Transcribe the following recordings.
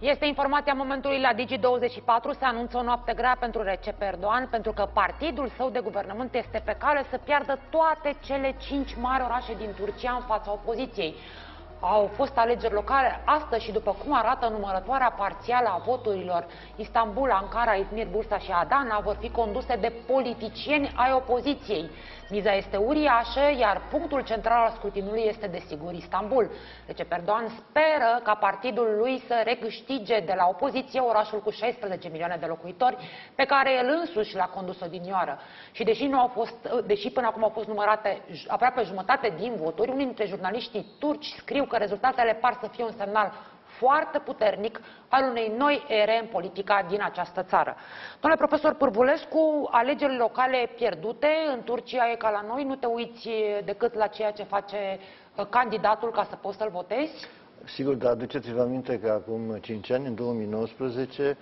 Este informația momentului la Digi24, se anunță o noapte grea pentru Recep Erdogan, pentru că partidul său de guvernământ este pe cale să piardă toate cele 5 mari orașe din Turcia în fața opoziției. Au fost alegeri locale astăzi și după cum arată numărătoarea parțială a voturilor, Istanbul, Ankara, Izmir, Bursa și Adana vor fi conduse de politicieni ai opoziției. Miza este uriașă, iar punctul central al scrutinului este desigur Istanbul. Recep Erdogan speră ca partidul lui să recâștige de la opoziție orașul cu 16 milioane de locuitori pe care el însuși l-a condus odinioară. Și deși până acum au fost numărate aproape jumătate din voturi, unii dintre jurnaliștii turci scriu că rezultatele par să fie un semnal foarte puternic al unei noi ere în politica din această țară. Domnule profesor Pârvulescu, alegerile locale pierdute în Turcia e ca la noi, nu te uiți decât la ceea ce face candidatul ca să poți să-l votezi? Sigur, dar aduceți-vă aminte că acum 5 ani, în 2019,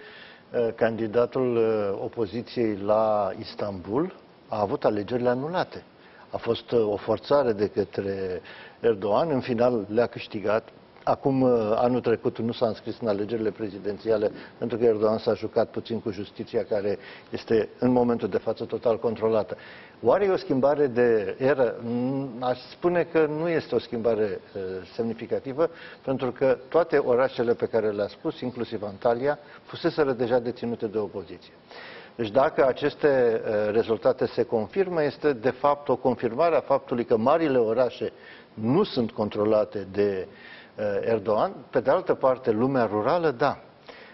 candidatul opoziției la Istanbul a avut alegerile anulate. A fost o forțare de către Erdogan, în final le-a câștigat. Acum, anul trecut, nu s-a înscris în alegerile prezidențiale, pentru că Erdogan s-a jucat puțin cu justiția, care este în momentul de față total controlată. Oare e o schimbare de eră? Aș spune că nu este o schimbare semnificativă, pentru că toate orașele pe care le-a spus, inclusiv Antalya, fuseseră deja deținute de opoziție. Deci dacă aceste rezultate se confirmă, este de fapt o confirmare a faptului că marile orașe nu sunt controlate de Erdogan. Pe de altă parte, lumea rurală, da.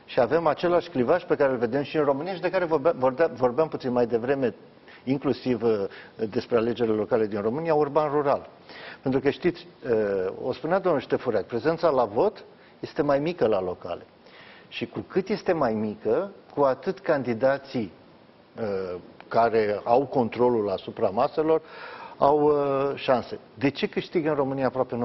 Și avem același clivaj pe care îl vedem și în România și de care vorbeam puțin mai devreme, inclusiv despre alegerile locale din România, urban-rural. Pentru că știți, o spunea domnul Ștefurac, prezența la vot este mai mică la locale. Și cu cât este mai mică, cu atât candidații care au controlul asupra maselor au șanse. De ce câștigă în România aproape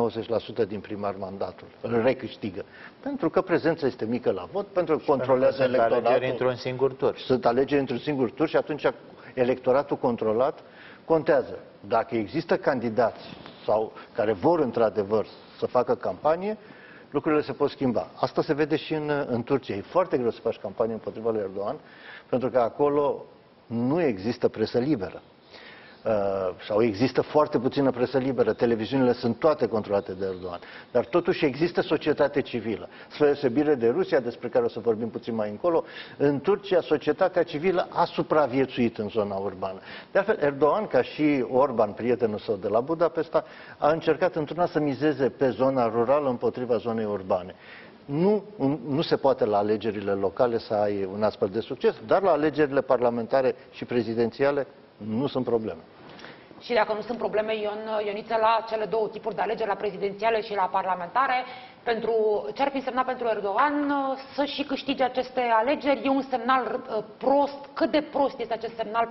90% din primar mandatul? Îl recâștigă. Pentru că prezența este mică la vot, pentru că controlează electoratul. Sunt alegeri într-un singur tur. Sunt alegeri într-un singur tur și atunci electoratul controlat contează. Dacă există candidați sau care vor într-adevăr să facă campanie, lucrurile se pot schimba. Asta se vede și în Turcia. E foarte greu să faci campanie împotriva lui Erdogan, pentru că acolo nu există presă liberă. Sau există foarte puțină presă liberă. Televiziunile sunt toate controlate de Erdogan. Dar totuși există societate civilă. Spre deosebire de Rusia, despre care o să vorbim puțin mai încolo, în Turcia societatea civilă a supraviețuit în zona urbană. De altfel, Erdogan, ca și Orban, prietenul său de la Budapesta, a încercat într-una să mizeze pe zona rurală împotriva zonei urbane. Nu se poate la alegerile locale să ai un astfel de succes, dar la alegerile parlamentare și prezidențiale nu sunt probleme. Și dacă nu sunt probleme, Ion Ioniță, la cele două tipuri de alegeri, la prezidențiale și la parlamentare, ce ar fi semnat pentru Erdogan să și câștige aceste alegeri? E un semnal prost? Cât de prost este acest semnal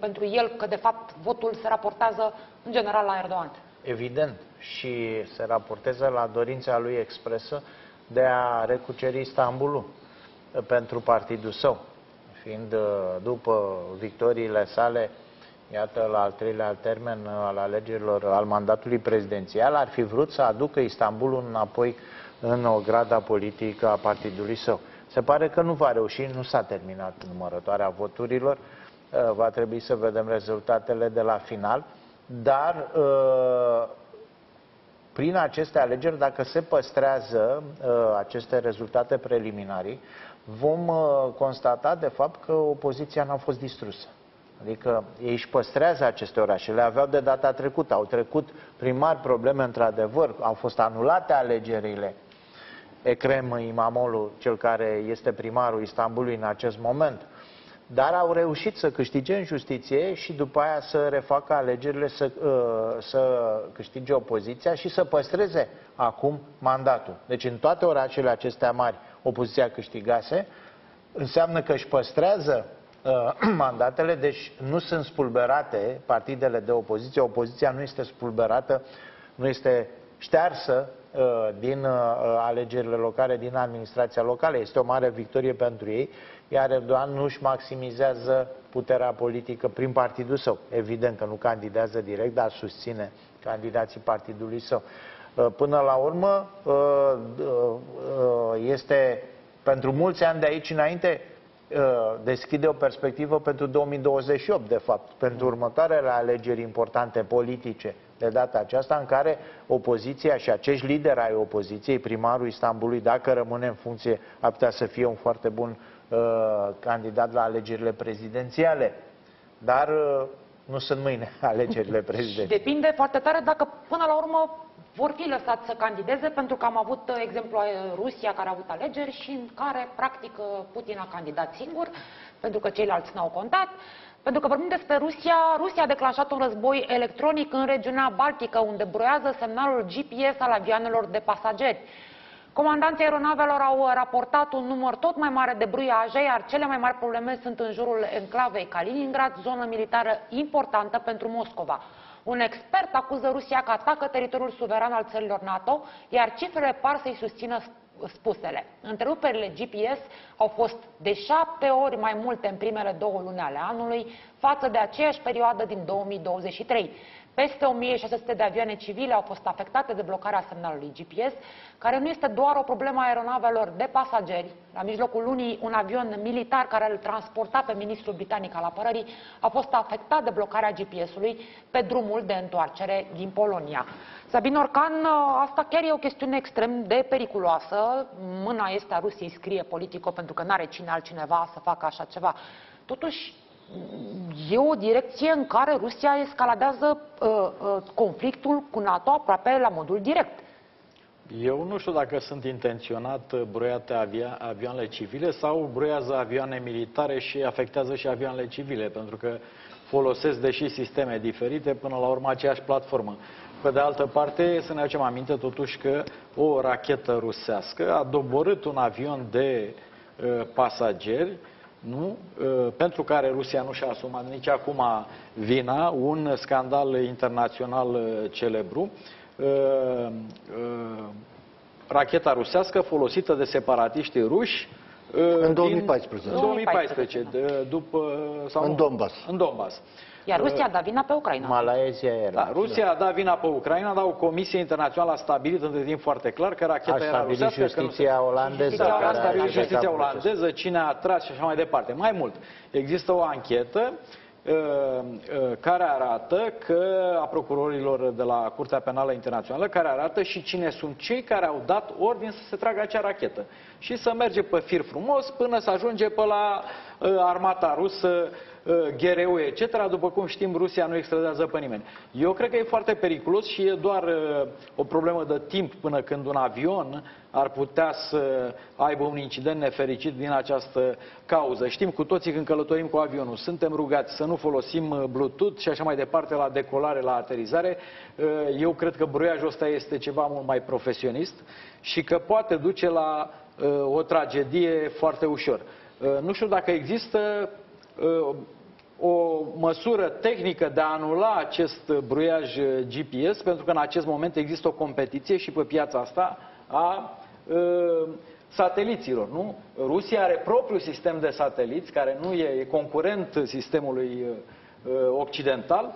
pentru el, că de fapt votul se raportează în general la Erdogan? Evident, și se raportează la dorința lui expresă de a recuceri Istanbulul pentru partidul său, fiind după victoriile sale, iată, la al treilea termen al alegerilor, al mandatului prezidențial, ar fi vrut să aducă Istanbulul înapoi în o grada politică a partidului său. Se pare că nu va reuși, nu s-a terminat numărătoarea voturilor, va trebui să vedem rezultatele de la final, dar prin aceste alegeri, dacă se păstrează aceste rezultate preliminarii, vom constata de fapt că opoziția n-a fost distrusă. Adică ei își păstrează aceste orașe, le aveau de data trecută, au trecut prin mari probleme într-adevăr, au fost anulate alegerile. Ekrem İmamoğlu, cel care este primarul Istanbulului în acest moment, dar au reușit să câștige în justiție și după aia să refacă alegerile, să câștige opoziția și să păstreze acum mandatul. Deci în toate orașele acestea mari opoziția câștigase, înseamnă că își păstrează mandatele, deci nu sunt spulberate partidele de opoziție, opoziția nu este spulberată, nu este ștearsă din alegerile locale, din administrația locală. Este o mare victorie pentru ei, iar Erdogan nu își maximizează puterea politică prin partidul său. Evident că nu candidează direct, dar susține candidații partidului său. Până la urmă, este pentru mulți ani de aici înainte, deschide o perspectivă pentru 2028, de fapt, pentru următoarele alegeri importante politice, de data aceasta, în care opoziția și acești lideri ai opoziției, primarul Istanbulului, dacă rămâne în funcție, ar putea să fie un foarte bun candidat la alegerile prezidențiale. Dar nu sunt mâine alegerile prezidențiale. Depinde foarte tare dacă până la urmă vor fi lăsați să candideze, pentru că am avut exemplu Rusia, care a avut alegeri și în care, practic, Putin a candidat singur, pentru că ceilalți n-au contat. Pentru că vorbim despre Rusia, Rusia a declanșat un război electronic în regiunea Baltică, unde broiază semnalul GPS al avioanelor de pasageri. Comandanții aeronavelor au raportat un număr tot mai mare de bruiaje, iar cele mai mari probleme sunt în jurul enclavei Kaliningrad, zonă militară importantă pentru Moscova. Un expert acuză Rusia că atacă teritoriul suveran al țărilor NATO, iar cifrele par să-i susțină spusele. Întreruperile GPS au fost de 7 ori mai multe în primele 2 luni ale anului față de aceeași perioadă din 2023. Peste 1600 de avioane civile au fost afectate de blocarea semnalului GPS, care nu este doar o problemă a aeronavelor de pasageri. La mijlocul lunii, un avion militar care îl transporta pe ministrul britanic al apărării a fost afectat de blocarea GPS-ului pe drumul de întoarcere din Polonia. Sabin Orcan, asta chiar e o chestiune extrem de periculoasă. Mâna este a Rusiei, scrie Politico, pentru că n-are cine altcineva să facă așa ceva. Totuși, e o direcție în care Rusia escaladează conflictul cu NATO aproape la modul direct. Eu nu știu dacă sunt intenționat broiate avioanele civile sau broiază avioane militare și afectează și avioanele civile, pentru că folosesc, deși sisteme diferite, până la urmă aceeași platformă. Pe de altă parte, să ne aducem aminte totuși că o rachetă rusească a doborât un avion de pasageri, nu? Pentru care Rusia nu și-a asumat nici acum vina, un scandal internațional celebru. Racheta rusească folosită de separatiștii ruși în 2014. În Donbass. Iar Rusia a dat vina pe Ucraina. Malaezia era. Da, Rusia a dat vina pe Ucraina, dar o comisie internațională a stabilit între timp foarte clar că racheta era rusească. Justiția olandeză. Justiția olandeză, cine a atras și așa mai departe. Mai mult, există o anchetă care arată că, a procurorilor de la Curtea Penală Internațională, care arată și cine sunt cei care au dat ordin să se tragă acea rachetă. Și să merge pe fir frumos până să ajunge pe la armata rusă, GRU, etc. După cum știm, Rusia nu extradează pe nimeni. Eu cred că e foarte periculos și e doar o problemă de timp până când un avion ar putea să aibă un incident nefericit din această cauză. Știm cu toții, când călătorim cu avionul, suntem rugați să nu folosim Bluetooth și așa mai departe la decolare, la aterizare. Eu cred că broiajul ăsta este ceva mult mai profesionist și că poate duce la o tragedie foarte ușor. Nu știu dacă există o măsură tehnică de a anula acest bruiaj GPS, pentru că în acest moment există o competiție și pe piața asta a sateliților, nu? Rusia are propriul sistem de sateliți, care nu e concurent sistemului occidental,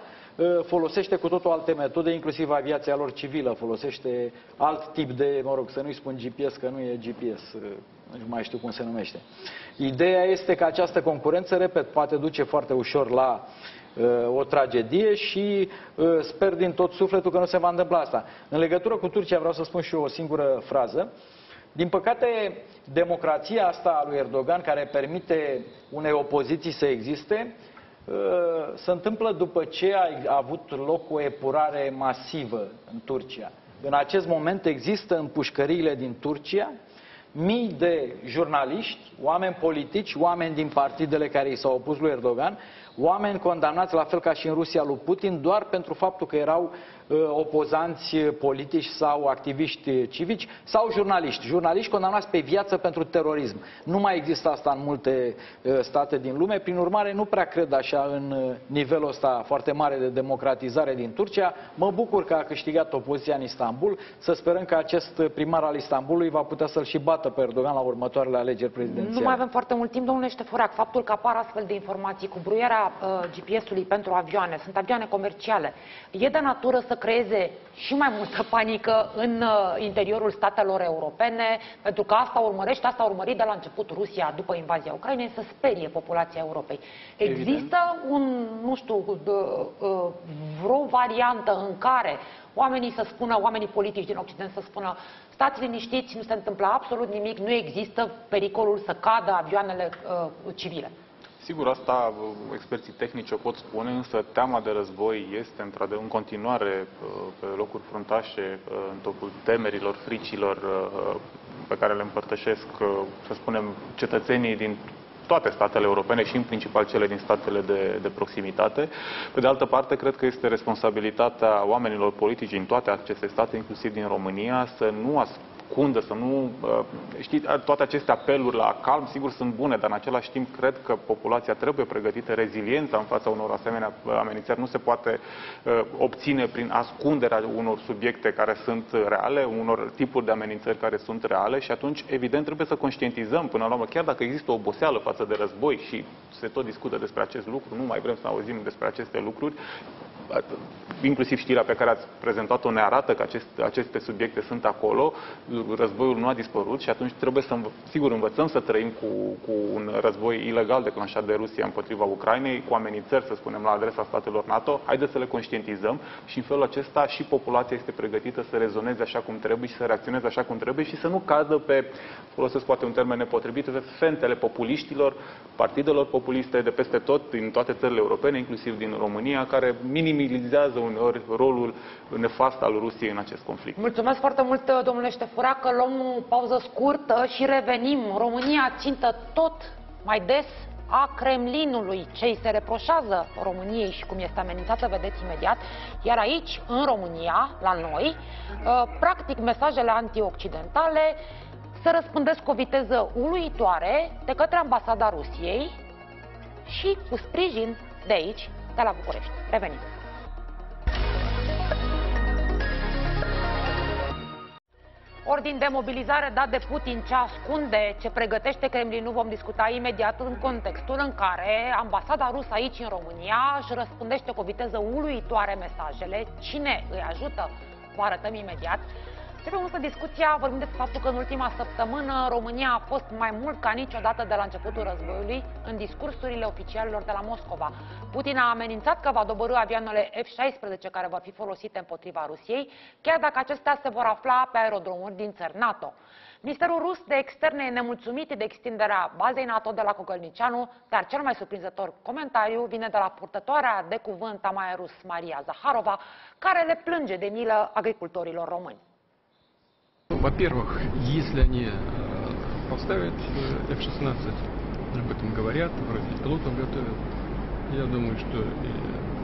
folosește cu totul alte metode, inclusiv aviația lor civilă folosește alt tip de, mă rog, să nu-i spun GPS, că nu e GPS, nu mai știu cum se numește. Ideea este că această concurență, repet, poate duce foarte ușor la o tragedie și sper din tot sufletul că nu se va întâmpla asta. În legătură cu Turcia vreau să spun și eu o singură frază. Din păcate, democrația asta a lui Erdogan, care permite unei opoziții să existe, se întâmplă după ce a avut loc o epurare masivă în Turcia. În acest moment există în pușcăriile din Turcia mii de jurnaliști, oameni politici, oameni din partidele care i s-au opus lui Erdogan, oameni condamnați la fel ca și în Rusia lui Putin doar pentru faptul că erau opozanți politici sau activiști civici sau jurnaliști. Jurnaliști condamnați pe viață pentru terorism. Nu mai există asta în multe state din lume, prin urmare nu prea cred așa în nivelul ăsta foarte mare de democratizare din Turcia. Mă bucur că a câștigat opoziția în Istanbul, să sperăm că acest primar al Istanbulului va putea să-l și bată pe Erdogan la următoarele alegeri prezidențiale. Nu mai avem foarte mult timp, domnule Ștefurac. Faptul că apar astfel de informații cu bruierea GPS-ului pentru avioane, sunt avioane comerciale, e de natură să creeze și mai multă panică în interiorul statelor europene, pentru că asta a urmărit de la început Rusia după invazia Ucrainei, să sperie populația Europei. Există un, nu știu, vreo variantă în care oamenii să spună, oamenii politici din Occident să spună: stați liniștiți, nu se întâmplă absolut nimic, nu există pericolul să cadă avioanele civile. Sigur, asta experții tehnici o pot spune, însă teama de război este în continuare pe locuri fruntașe, în topul temerilor, fricilor pe care le împărtășesc, să spunem, cetățenii din toate statele europene și în principal cele din statele de proximitate. Pe de altă parte, cred că este responsabilitatea oamenilor politici din toate aceste state, inclusiv din România, să nu ascundă, să nu... Știți, toate aceste apeluri la calm, sigur, sunt bune, dar în același timp cred că populația trebuie pregătită, reziliența în fața unor asemenea amenințări nu se poate obține prin ascunderea unor subiecte care sunt reale, unor tipuri de amenințări care sunt reale și atunci, evident, trebuie să conștientizăm până la urmă, chiar dacă există o oboseală față de război și se tot discută despre acest lucru, nu mai vrem să auzim despre aceste lucruri, inclusiv știrea pe care ați prezentat-o ne arată că aceste subiecte sunt acolo, războiul nu a dispărut și atunci trebuie să, sigur, învățăm să trăim cu un război ilegal declanșat de Rusia împotriva Ucrainei, cu amenințări, să spunem, la adresa statelor NATO, haideți să le conștientizăm și în felul acesta și populația este pregătită să rezoneze așa cum trebuie și să reacționeze așa cum trebuie și să nu cadă pe, folosesc poate un termen nepotrivit, pe fentele populiștilor, partidelor populiste de peste tot, din toate țările europene, inclusiv din România, care minimizează uneori rolul nefast al Rusiei în acest conflict. Mulțumesc foarte mult, domnule Ștefuracă. Luăm o pauză scurtă și revenim. România țintă tot mai des a Kremlinului. Ce-i se reproșează României și cum este amenințată, vedeți imediat. Iar aici, în România, la noi, practic mesajele antioccidentale se răspândesc cu o viteză uluitoare de către ambasada Rusiei și cu sprijin de aici, de la București. Revenim! Ordin de mobilizare dat de Putin, ce ascunde, ce pregătește Kremlinul, vom discuta imediat în contextul în care ambasada rusă aici în România își răspândește cu o viteză uluitoare mesajele. Cine îi ajută? Vă arătăm imediat. Începem însă discuția, vorbim despre faptul că în ultima săptămână România a fost mai mult ca niciodată de la începutul războiului în discursurile oficialilor de la Moscova. Putin a amenințat că va dobori avioanele F-16 care vor fi folosite împotriva Rusiei, chiar dacă acestea se vor afla pe aerodromuri din țări NATO. Ministerul rus de externe e nemulțumit de extinderea bazei NATO de la Kogălniceanu, dar cel mai surprinzător comentariu vine de la purtătoarea de cuvânt a Maia Rus, Maria Zaharova, care le plânge de milă agricultorilor români. Во-первых, если они поставят F-16, об этом говорят, вроде пилотов готовят, я думаю, что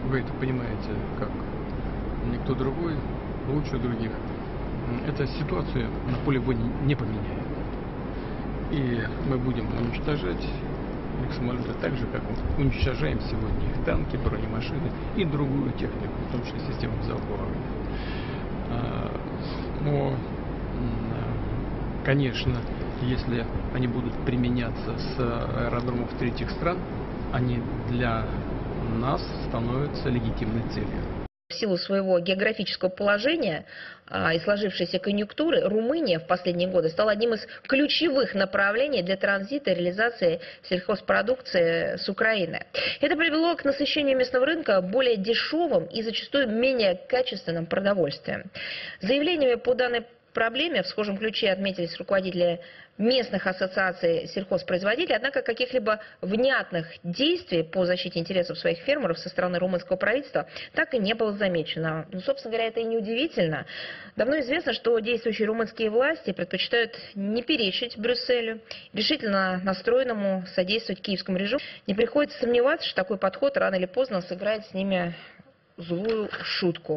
вы это понимаете как никто другой, лучше других. Эта ситуация на поле боя не поменяет. И мы будем уничтожать их самолеты так же, как мы уничтожаем сегодня их танки, бронемашины и другую технику, в том числе систему залпового огня. Конечно, если они будут применяться с аэродромов третьих стран, они для нас становятся легитимной целью. В силу своего географического положения и сложившейся конъюнктуры, Румыния в последние годы стала одним из ключевых направлений для транзита и реализации сельхозпродукции с Украины. Это привело к насыщению местного рынка более дешевым и зачастую менее качественным продовольствием. Заявлениями по данной проблеме в схожем ключе отметились руководители местных ассоциаций сельхозпроизводителей, однако каких-либо внятных действий по защите интересов своих фермеров со стороны румынского правительства так и не было замечено. Ну, собственно говоря, это и неудивительно. Давно известно, что действующие румынские власти предпочитают не перечить Брюсселю, решительно настроенному содействовать киевскому режиму. Не приходится сомневаться, что такой подход рано или поздно сыграет с ними злую шутку.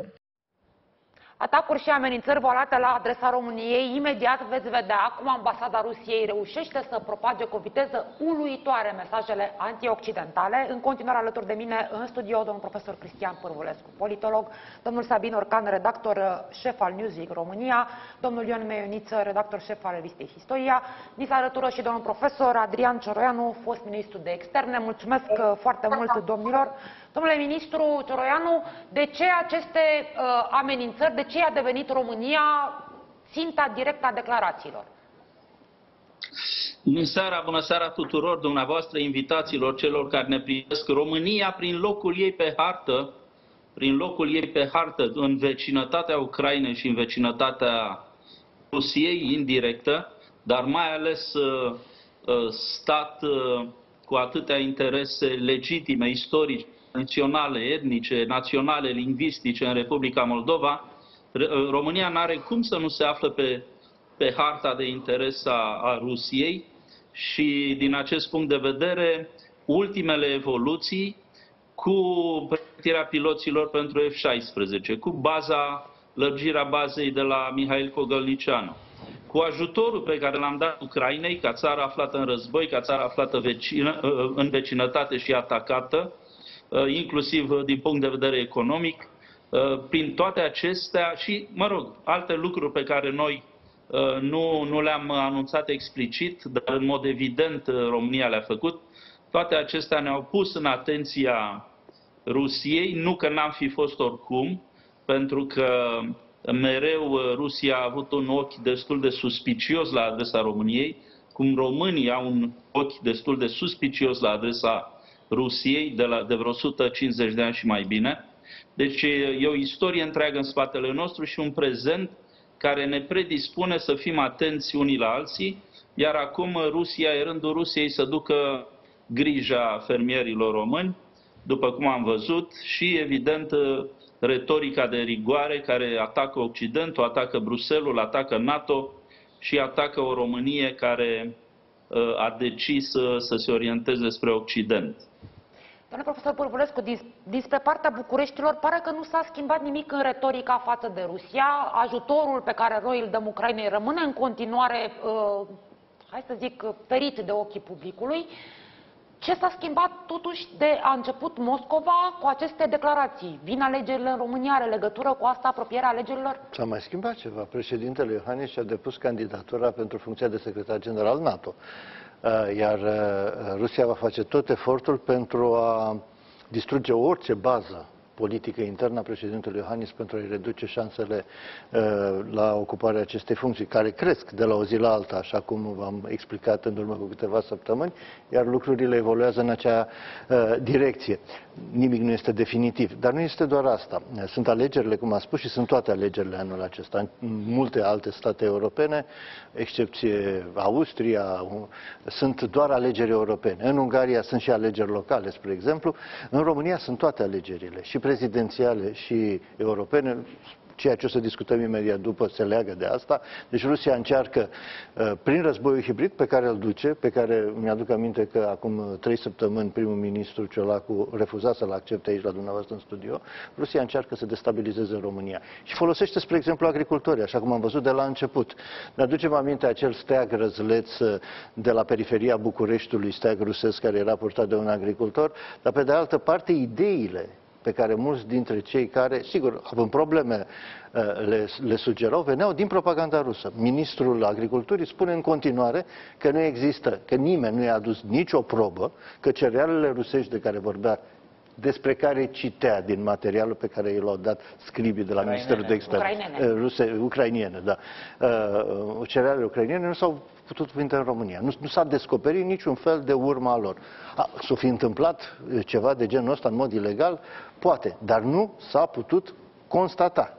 Atacuri și amenințări volate la adresa României. Imediat veți vedea cum ambasada Rusiei reușește să propage cu viteză uluitoare mesajele antioccidentale. În continuare alături de mine în studio domnul profesor Cristian Pârvulescu, politolog, domnul Sabin Orcan, redactor șef al Newsweek România, domnul Ion Ioniță, redactor șef al revistei Istoria. Ni se alătură și domnul profesor Adrian Cioroianu, fost ministru de externe. Mulțumesc foarte mult, domnilor. Domnule ministru Cioroianu, de ce aceste amenințări, de ce a devenit România ținta directă a declarațiilor? Bună seara tuturor dumneavoastră, invitațiilor, celor care ne privesc. România, prin locul ei pe hartă, în vecinătatea Ucrainei și în vecinătatea Rusiei, indirectă, dar mai ales stat cu atâtea interese legitime, istorice, naționale, etnice, naționale, lingvistice în Republica Moldova, România n-are cum să nu se află pe harta de interes a Rusiei și, din acest punct de vedere, ultimele evoluții cu pregătirea piloților pentru F-16, cu lărgirea bazei de la Mihail Kogălniceanu, cu ajutorul pe care l-am dat Ucrainei, ca țară aflată în război, ca țară aflată în vecinătate și atacată, inclusiv din punct de vedere economic, prin toate acestea și, mă rog, alte lucruri pe care noi nu le-am anunțat explicit, dar în mod evident România le-a făcut. Toate acestea ne-au pus în atenția Rusiei, nu că n-am fi fost oricum, pentru că mereu Rusia a avut un ochi destul de suspicios la adresa României, cum România au un ochi destul de suspicios la adresa Rusiei de vreo 150 de ani și mai bine. Deci e o istorie întreagă în spatele nostru și un prezent care ne predispune să fim atenți unii la alții, iar acum Rusia, e rândul Rusiei să ducă grija fermierilor români, după cum am văzut, și evident retorica de rigoare care atacă Occidentul, atacă Bruxelles, atacă NATO și atacă o Românie care a decis să se orienteze spre Occident. Domnule profesor Pârvulescu, dinspre partea Bucureștilor pare că nu s-a schimbat nimic în retorica față de Rusia. Ajutorul pe care noi îl dăm Ucrainei rămâne în continuare, hai să zic, ferit de ochii publicului. Ce s-a schimbat totuși de a început Moscova cu aceste declarații? Vin alegerile în România, are legătură cu asta apropierea alegerilor? S-a mai schimbat ceva. Președintele Iohannis și-a depus candidatura pentru funcția de secretar general NATO. Iar Rusia va face tot efortul pentru a distruge orice bază politică internă a președintelui Iohannis pentru a-i reduce șansele la ocuparea acestei funcții, care cresc de la o zi la alta, așa cum v-am explicat în urmă cu câteva săptămâni, iar lucrurile evoluează în acea direcție. Nimic nu este definitiv, dar nu este doar asta. Sunt alegerile, cum am spus, și sunt toate alegerile anul acesta. În multe alte state europene, excepție Austria, sunt doar alegeri europene. În Ungaria sunt și alegeri locale, spre exemplu. În România sunt toate alegerile, și prezidențiale și europene, ceea ce o să discutăm imediat după se leagă de asta. Deci Rusia încearcă, prin războiul hibrid pe care îl duce, pe care mi-aduc aminte că acum 3 săptămâni primul ministru Ciolacu refuza să-l accepte aici la dumneavoastră în studio, Rusia încearcă să destabilizeze România. Și folosește, spre exemplu, agricultorii, așa cum am văzut de la început. Ne aducem aminte acel steag răzleț de la periferia Bucureștiului, steag rusesc care era purtat de un agricultor, dar pe de altă parte ideile pe care mulți dintre cei care, sigur, având probleme, le sugerau, veneau din propaganda rusă. Ministrul Agriculturii spune în continuare că nu există, că nimeni nu i-a adus nicio probă că cerealele rusești de care vorbea, despre care citea din materialul pe care i l-au dat scribii de la Ministerul de Externe ucrainiene, da. Cerealele ucrainiene nu s-au putut vinde în România. Nu s-a descoperit niciun fel de urma lor. S-o fi întâmplat ceva de genul ăsta în mod ilegal? Poate, dar nu s-a putut constata.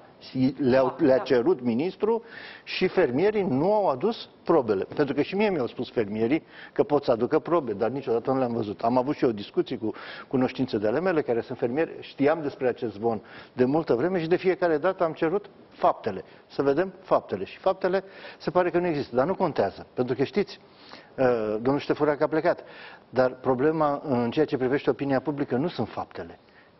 Le-a cerut ministrul și fermierii nu au adus probele. Pentru că și mie mi-au spus fermierii că pot să aducă probe, dar niciodată nu le-am văzut. Am avut și eu discuții cu cunoștințe de ale mele care sunt fermieri, știam despre acest zvon de multă vreme și de fiecare dată am cerut faptele. Să vedem faptele. Și faptele se pare că nu există, dar nu contează. Pentru că știți, domnul Ștefurac a plecat, dar problema în ceea ce privește opinia publică nu sunt faptele,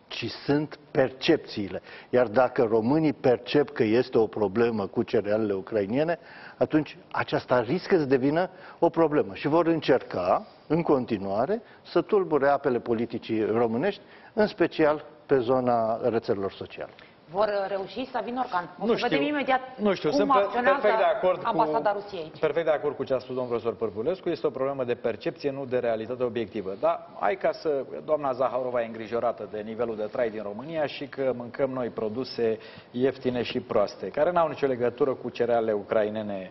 ci sunt percepțiile. Iar dacă românii percep că este o problemă cu cerealele ucrainiene, atunci aceasta riscă să devină o problemă. Și vor încerca, în continuare, să tulbure apele politicii românești, în special pe zona rețelelor sociale. Vor reuși Sabin Orcan? Nu știu. Vedem imediat cum acționează ambasada Rusiei aici. Perfect de acord cu ce a spus domnul profesor Pârvulescu. Este o problemă de percepție, nu de realitate obiectivă. Dar hai ca să... Doamna Zaharova e îngrijorată de nivelul de trai din România și că mâncăm noi produse ieftine și proaste, care n-au nicio legătură cu cerealele ucrainene,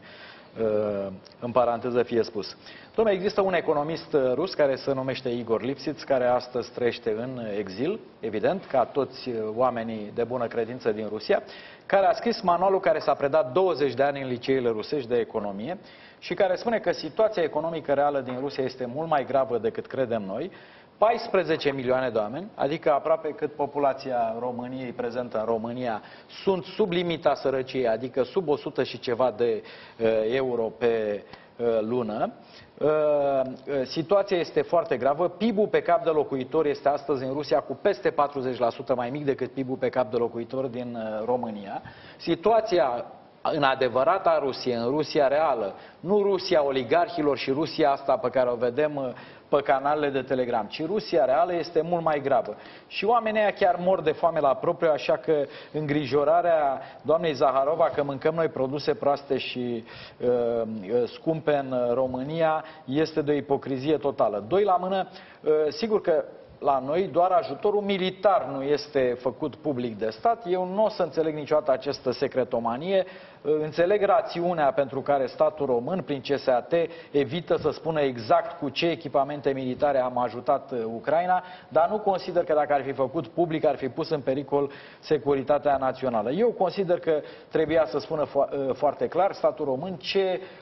în paranteză fie spus. Dom'le, există un economist rus care se numește Igor Lipsitz, care astăzi trăiește în exil, evident, ca toți oamenii de bună credință din Rusia, care a scris manualul care s-a predat 20 de ani în liceele rusești de economie și care spune că situația economică reală din Rusia este mult mai gravă decât credem noi. 14 milioane de oameni, adică aproape cât populația României prezentă în România, sunt sub limita sărăciei, adică sub 100 și ceva de euro pe lună. Situația este foarte gravă. PIB-ul pe cap de locuitor este astăzi în Rusia cu peste 40% mai mic decât PIB-ul pe cap de locuitor din România. Situația în adevărata Rusie, în Rusia reală, nu Rusia oligarhilor și Rusia asta pe care o vedem pe canalele de Telegram, ci Rusia reală este mult mai gravă. Și oamenii aia chiar mor de foame la propriu, așa că îngrijorarea doamnei Zaharova că mâncăm noi produse proaste și scumpe în România este de o ipocrizie totală. Doi la mână, sigur că la noi doar ajutorul militar nu este făcut public de stat. Eu nu o să înțeleg niciodată această secretomanie. Înțeleg rațiunea pentru care statul român, prin CSAT, evită să spună exact cu ce echipamente militare am ajutat Ucraina, dar nu consider că dacă ar fi făcut public, ar fi pus în pericol securitatea națională. Eu consider că trebuia să spună foarte clar statul român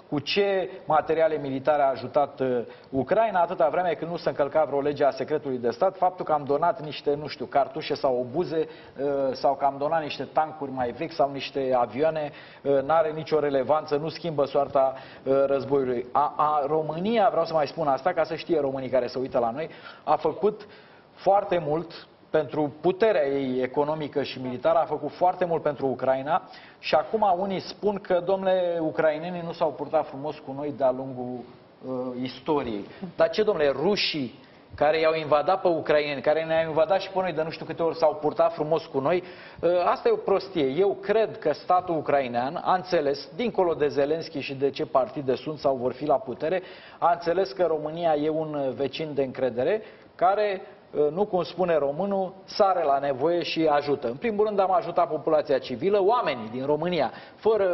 cu ce materiale militare a ajutat Ucraina, atâta vreme când nu se încălca vreo lege a secretului de stat, faptul că am donat niște, nu știu, cartușe sau obuze, sau că am donat niște tancuri mai vechi sau niște avioane, n-are nicio relevanță, nu schimbă soarta războiului. România, vreau să mai spun asta, ca să știe românii care se uită la noi, a făcut foarte mult pentru puterea ei economică și militară, a făcut foarte mult pentru Ucraina și acum unii spun că, domnule, ucrainenii nu s-au purtat frumos cu noi de-a lungul istoriei. Dar ce, domnule, rușii care i-au invadat pe ucraineni, care ne-au invadat și pe noi de nu știu câte ori, s-au purtat frumos cu noi. Asta e o prostie. Eu cred că statul ucrainean a înțeles, dincolo de Zelenski și de ce partide sunt sau vor fi la putere, a înțeles că România e un vecin de încredere care, nu cum spune românul, sare la nevoie și ajută. În primul rând am ajutat populația civilă, oamenii din România. Fără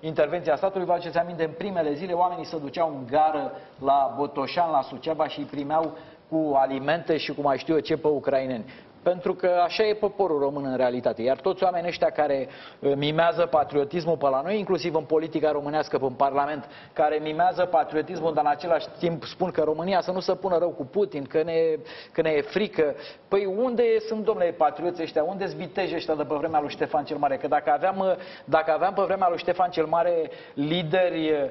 intervenția statului, vă aduceți aminte, în primele zile oamenii se duceau în gară la Botoșan, la Suceava și îi primeau cu alimente și cu mai știu eu ce pe ucraineni. Pentru că așa e poporul român în realitate. Iar toți oamenii ăștia care mimează patriotismul pe la noi, inclusiv în politica românească, în Parlament, care mimează patriotismul, dar în același timp spun că România să nu se pună rău cu Putin, că ne e frică. Păi unde sunt, domnule, patrioții ăștia? Unde sunt vitejii ăștia de pe vremea lui Ștefan cel Mare? Că dacă aveam pe vremea lui Ștefan cel Mare lideri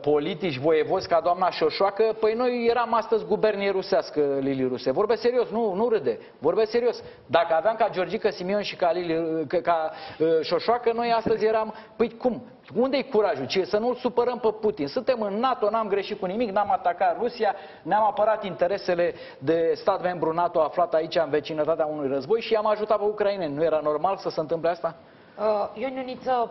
politici, voievozi ca doamna Șoșoacă, păi noi eram astăzi guvernie rusească, Lili Ruse. Vorbesc serios, nu râde. Vorbesc serios. Dacă aveam ca Georgică Simion și ca Șoșoacă, noi astăzi eram... Păi cum? Unde-i curajul? Ce? Să nu-l supărăm pe Putin. Suntem în NATO, n-am greșit cu nimic, n-am atacat Rusia, ne-am apărat interesele de stat membru NATO aflat aici în vecinătatea unui război și i-am ajutat pe ucraineni. Nu era normal să se întâmple asta? Ion Ioniță,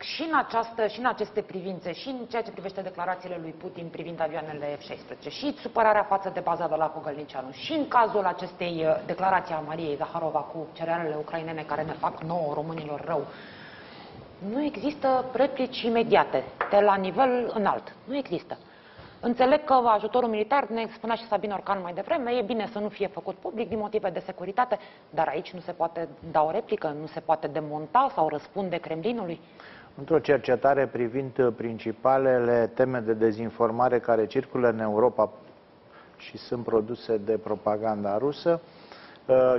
și în aceste privințe, și în ceea ce privește declarațiile lui Putin privind avioanele F-16, și supărarea față de baza de la Kogălniceanu, și în cazul acestei declarații a Mariei Zaharova cu cerealele ucrainene care ne fac nouă românilor rău, nu există replici imediate, de la nivel înalt. Nu există. Înțeleg că ajutorul militar, ne spunea și Sabin Orcan mai devreme, e bine să nu fie făcut public din motive de securitate, dar aici nu se poate da o replică, nu se poate demonta sau răspunde Kremlinului. Într-o cercetare privind principalele teme de dezinformare care circulă în Europa și sunt produse de propaganda rusă,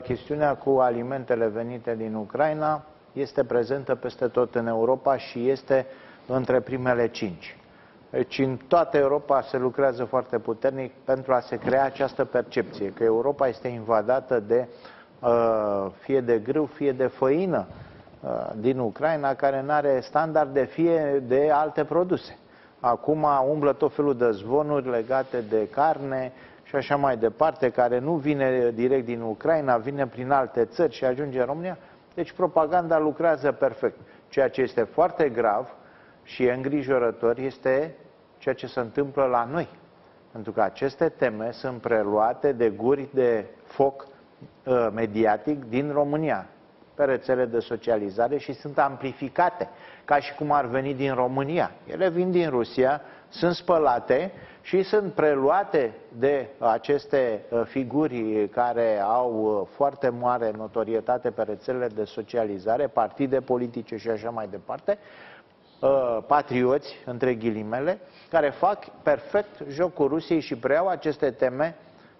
chestiunea cu alimentele venite din Ucraina este prezentă peste tot în Europa și este între primele 5. Deci în toată Europa se lucrează foarte puternic pentru a se crea această percepție că Europa este invadată de fie de grâu, fie de făină din Ucraina, care nu are standarde, fie de alte produse. Acum umblă tot felul de zvonuri legate de carne și așa mai departe, care nu vine direct din Ucraina, vine prin alte țări și ajunge în România. Deci propaganda lucrează perfect. Ceea ce este foarte grav și îngrijorător este ceea ce se întâmplă la noi. Pentru că aceste teme sunt preluate de guri de foc mediatic din România, pe rețele de socializare, și sunt amplificate, ca și cum ar veni din România. Ele vin din Rusia, sunt spălate și sunt preluate de aceste figuri care au foarte mare notorietate pe rețelele de socializare, partide politice și așa mai departe, patrioți, între ghilimele, care fac perfect jocul Rusiei și preiau aceste teme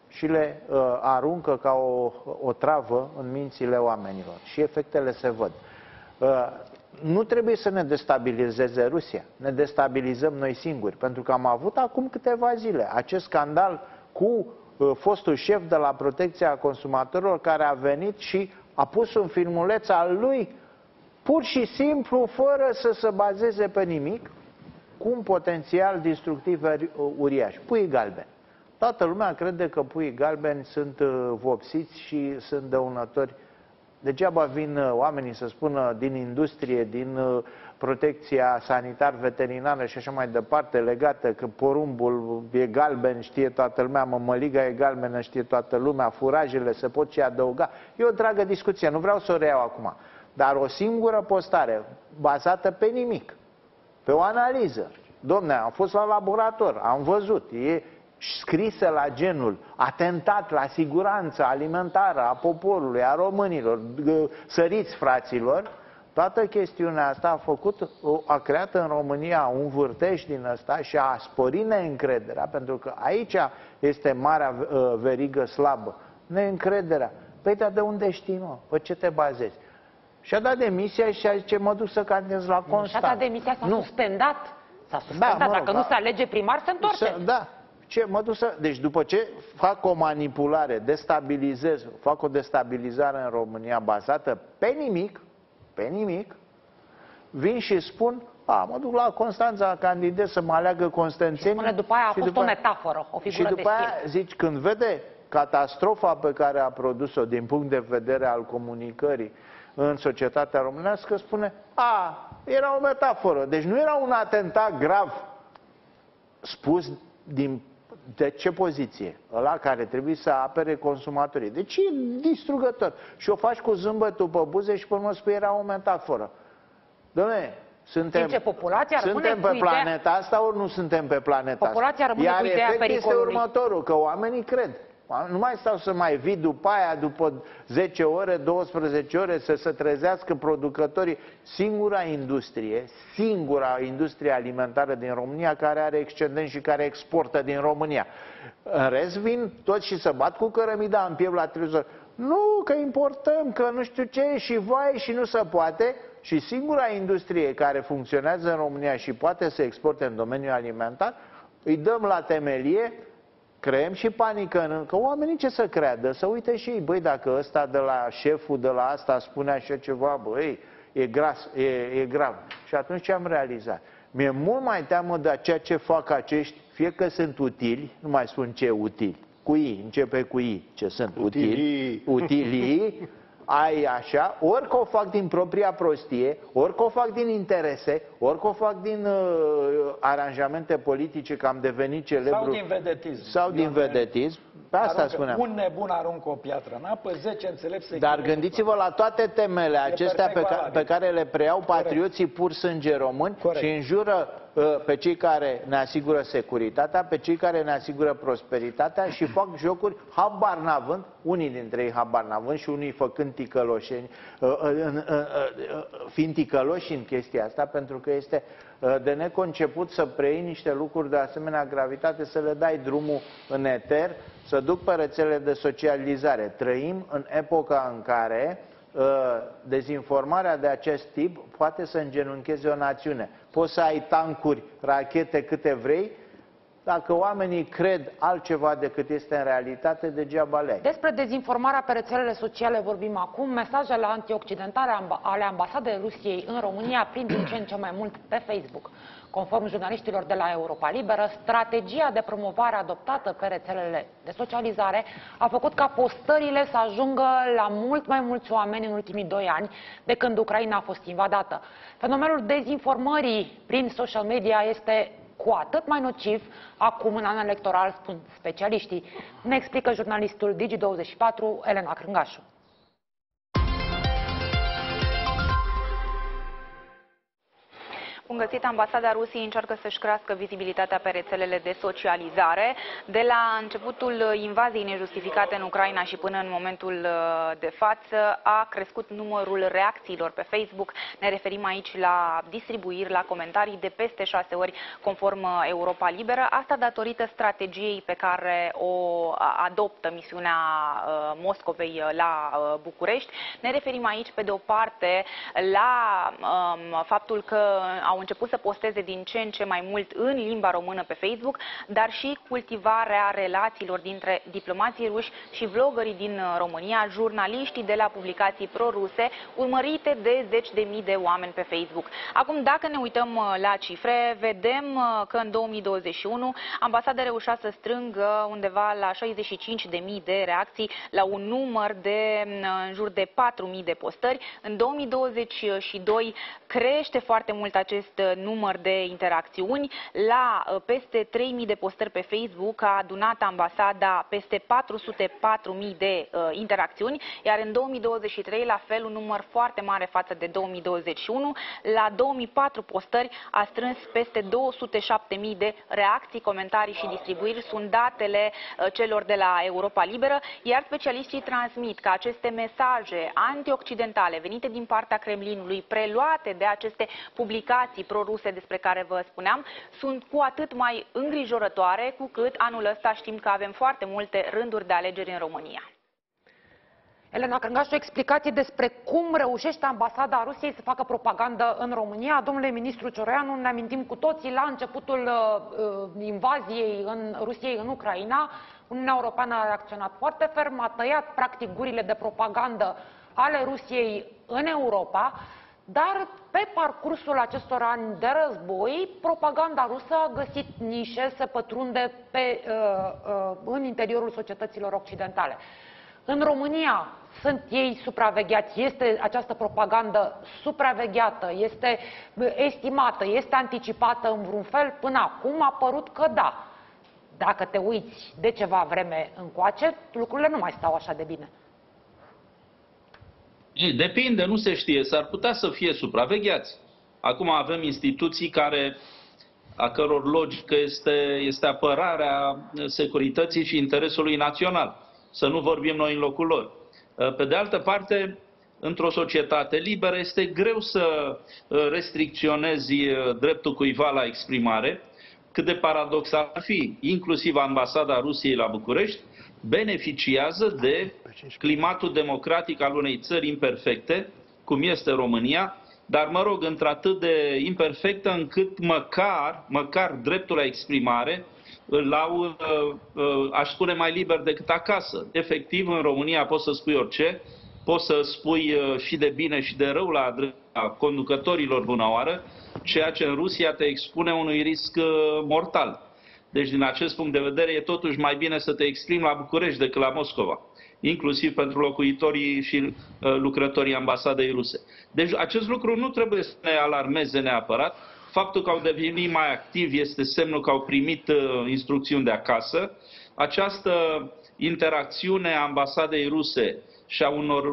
și le aruncă ca o travă în mințile oamenilor. Și efectele se văd. Nu trebuie să ne destabilizeze Rusia. Ne destabilizăm noi singuri. Pentru că am avut acum câteva zile acest scandal cu fostul șef de la Protecția Consumatorilor, care a venit și a pus un filmuleț al lui, pur și simplu, fără să se bazeze pe nimic, cu un potențial destructiv uriaș. Pui galben. Toată lumea crede că puii galbeni sunt vopsiți și sunt dăunători. Degeaba vin oamenii să spună din industrie, din protecția sanitar-veterinară și așa mai departe, legată că porumbul e galben, știe toată lumea, mămăliga e galbenă, știe toată lumea, furajele se pot și adăuga. E o dragă discuție, nu vreau să o reiau acum. Dar o singură postare bazată pe nimic, pe o analiză. Dom'le, am fost la laborator, am văzut, e scrisă la genul atentat la siguranța alimentară a poporului, a românilor, săriți fraților. Toată chestiunea asta a creat în România un vârtej din ăsta și a sporit neîncrederea, pentru că aici este marea verigă slabă, neîncrederea. Păi de unde știi, mă? Pe ce te bazezi? Și-a dat demisia și a zis că mă duc să candidez la Constant. Și-a dat demisia, s-a suspendat. S-a suspendat, da, mă rog, dacă nu se alege primar, se întoarce. Da. Deci după ce fac o manipulare, fac o destabilizare în România bazată pe nimic, vin și spun, mă duc la Constanța, candidez să mă aleagă constanțenii. Și după aia a fost o metaforă, o figură de stil. Și după aia zici, când vede catastrofa pe care a produs-o din punct de vedere al comunicării în societatea românească, spune, era o metaforă. Deci nu era un atentat grav spus de ce poziție? Ăla care trebuie să apere consumatorii. Deci e distrugător. Și o faci cu zâmbătul pe buze și pe urmă spui, era o metaforă. Dom'le, suntem pe planeta asta, ori nu suntem pe planeta asta? Iar efectul este următorul, că oamenii cred. Nu mai stau să mai vii după aia, după 10 ore, 12 ore, să se trezească producătorii. Singura industrie alimentară din România care are excedent și care exportă din România. În rest vin toți și se bat cu cărămida în piept la televizor. Nu, că importăm, că nu știu ce, și vai, și nu se poate. Și singura industrie care funcționează în România și poate să exporte în domeniul alimentar, îi dăm la temelie. Creăm și panică, că oamenii ce să creadă, să uite și ei, băi, dacă ăsta de la șeful de la asta spune așa ceva, băi, e grav. Și atunci ce am realizat? Mi-e mult mai teamă de ceea ce fac acești, fie că sunt utili, nu mai spun ce utili, cu ei, începe cu ei, ce sunt utili, utilii, ori că o fac din propria prostie, ori că o fac din interese, ori că o fac din aranjamente politice, că am devenit celebru. Sau din vedetism. Pe asta spuneam. Un nebun aruncă o piatră în apă, 10 înțelepți se... Dar gândiți-vă la toate temele acestea pe care le preiau patrioții pur sânge români și înjură pe cei care ne asigură securitatea, pe cei care ne asigură prosperitatea și fac jocuri habar n-având, unii dintre ei habar n-având și unii făcând ticăloșeni, fiind ticăloși în chestia asta, pentru că este de neconceput să preiei niște lucruri de asemenea gravitate, să le dai drumul în eter, să duc pe rețelele de socializare. Trăim în epoca în care dezinformarea de acest tip poate să îngenuncheze o națiune. Poți să ai tancuri, rachete, câte vrei, Dacă oamenii cred altceva decât este în realitate, degeaba le-ai. Despre dezinformarea pe rețelele sociale vorbim acum. Mesajele antioccidentale ale ambasadei Rusiei în România prind din ce în ce mai mult pe Facebook. Conform jurnaliștilor de la Europa Liberă, strategia de promovare adoptată pe rețelele de socializare a făcut ca postările să ajungă la mult mai mulți oameni în ultimii 2 ani, de când Ucraina a fost invadată. Fenomenul dezinformării prin social media este cu atât mai nociv acum, în an electoral, spun specialiștii. Ne explică jurnalistul Digi24, Elena Crângașu. Bun găsit! Ambasada Rusiei încearcă să-și crească vizibilitatea pe rețelele de socializare. De la începutul invaziei nejustificate în Ucraina și până în momentul de față a crescut numărul reacțiilor pe Facebook. Ne referim aici la distribuiri, la comentarii de peste 6 ori conform Europa Liberă. Asta datorită strategiei pe care o adoptă misiunea Moscovei la București. Ne referim aici pe de o parte la faptul că au început să posteze din ce în ce mai mult în limba română pe Facebook, dar și cultivarea relațiilor dintre diplomații ruși și vlogării din România, jurnaliștii de la publicații proruse, urmărite de 10.000 de oameni pe Facebook. Acum, dacă ne uităm la cifre, vedem că în 2021 ambasada reușea să strângă undeva la 65.000 de reacții la un număr de în jur de 4.000 de postări. În 2022 crește foarte mult acest număr de interacțiuni. La peste 3.000 de postări pe Facebook a adunat ambasada peste 404.000 de interacțiuni, iar în 2023, la fel, un număr foarte mare față de 2021, la 2004 postări a strâns peste 207.000 de reacții, comentarii și distribuiri. Sunt datele celor de la Europa Liberă, iar specialiștii transmit că aceste mesaje antioccidentale venite din partea Kremlinului, preluate de aceste publicații proruse despre care vă spuneam, sunt cu atât mai îngrijorătoare cu cât anul ăsta știm că avem foarte multe rânduri de alegeri în România. Elena Crângașu, o explicație despre cum reușește ambasada Rusiei să facă propagandă în România. Domnule ministru Cioroianu, ne amintim cu toții, la începutul invaziei Rusiei în Ucraina, Uniunea Europeană a reacționat foarte ferm, a tăiat practic gurile de propagandă ale Rusiei în Europa. Dar pe parcursul acestor ani de război, propaganda rusă a găsit nișe, se pătrunde în interiorul societăților occidentale. În România sunt ei supravegheați, este această propagandă supravegheată, este estimată, este anticipată în vreun fel? Până acum a părut că da. Dacă te uiți de ceva vreme încoace, lucrurile nu mai stau așa de bine. Depinde, nu se știe, s-ar putea să fie supravegheați. Acum avem instituții a căror logică este apărarea securității și interesului național. Să nu vorbim noi în locul lor. Pe de altă parte, într-o societate liberă este greu să restricționezi dreptul cuiva la exprimare, cât de paradoxal ar fi. Inclusiv ambasada Rusiei la București beneficiază de climatul democratic al unei țări imperfecte, cum este România, dar, mă rog, într-atât de imperfectă încât măcar dreptul la exprimare l-au, aș spune, mai liber decât acasă. Efectiv, în România poți să spui orice, poți să spui și de bine și de rău la adresa conducătorilor bunăoară, ceea ce în Rusia te expune unui risc mortal. Deci, din acest punct de vedere, e totuși mai bine să te exprimi la București decât la Moscova, inclusiv pentru locuitorii și lucrătorii ambasadei ruse. Deci, acest lucru nu trebuie să ne alarmeze neapărat. Faptul că au devenit mai activi este semnul că au primit instrucțiuni de acasă. Această interacțiune a ambasadei ruse și a unor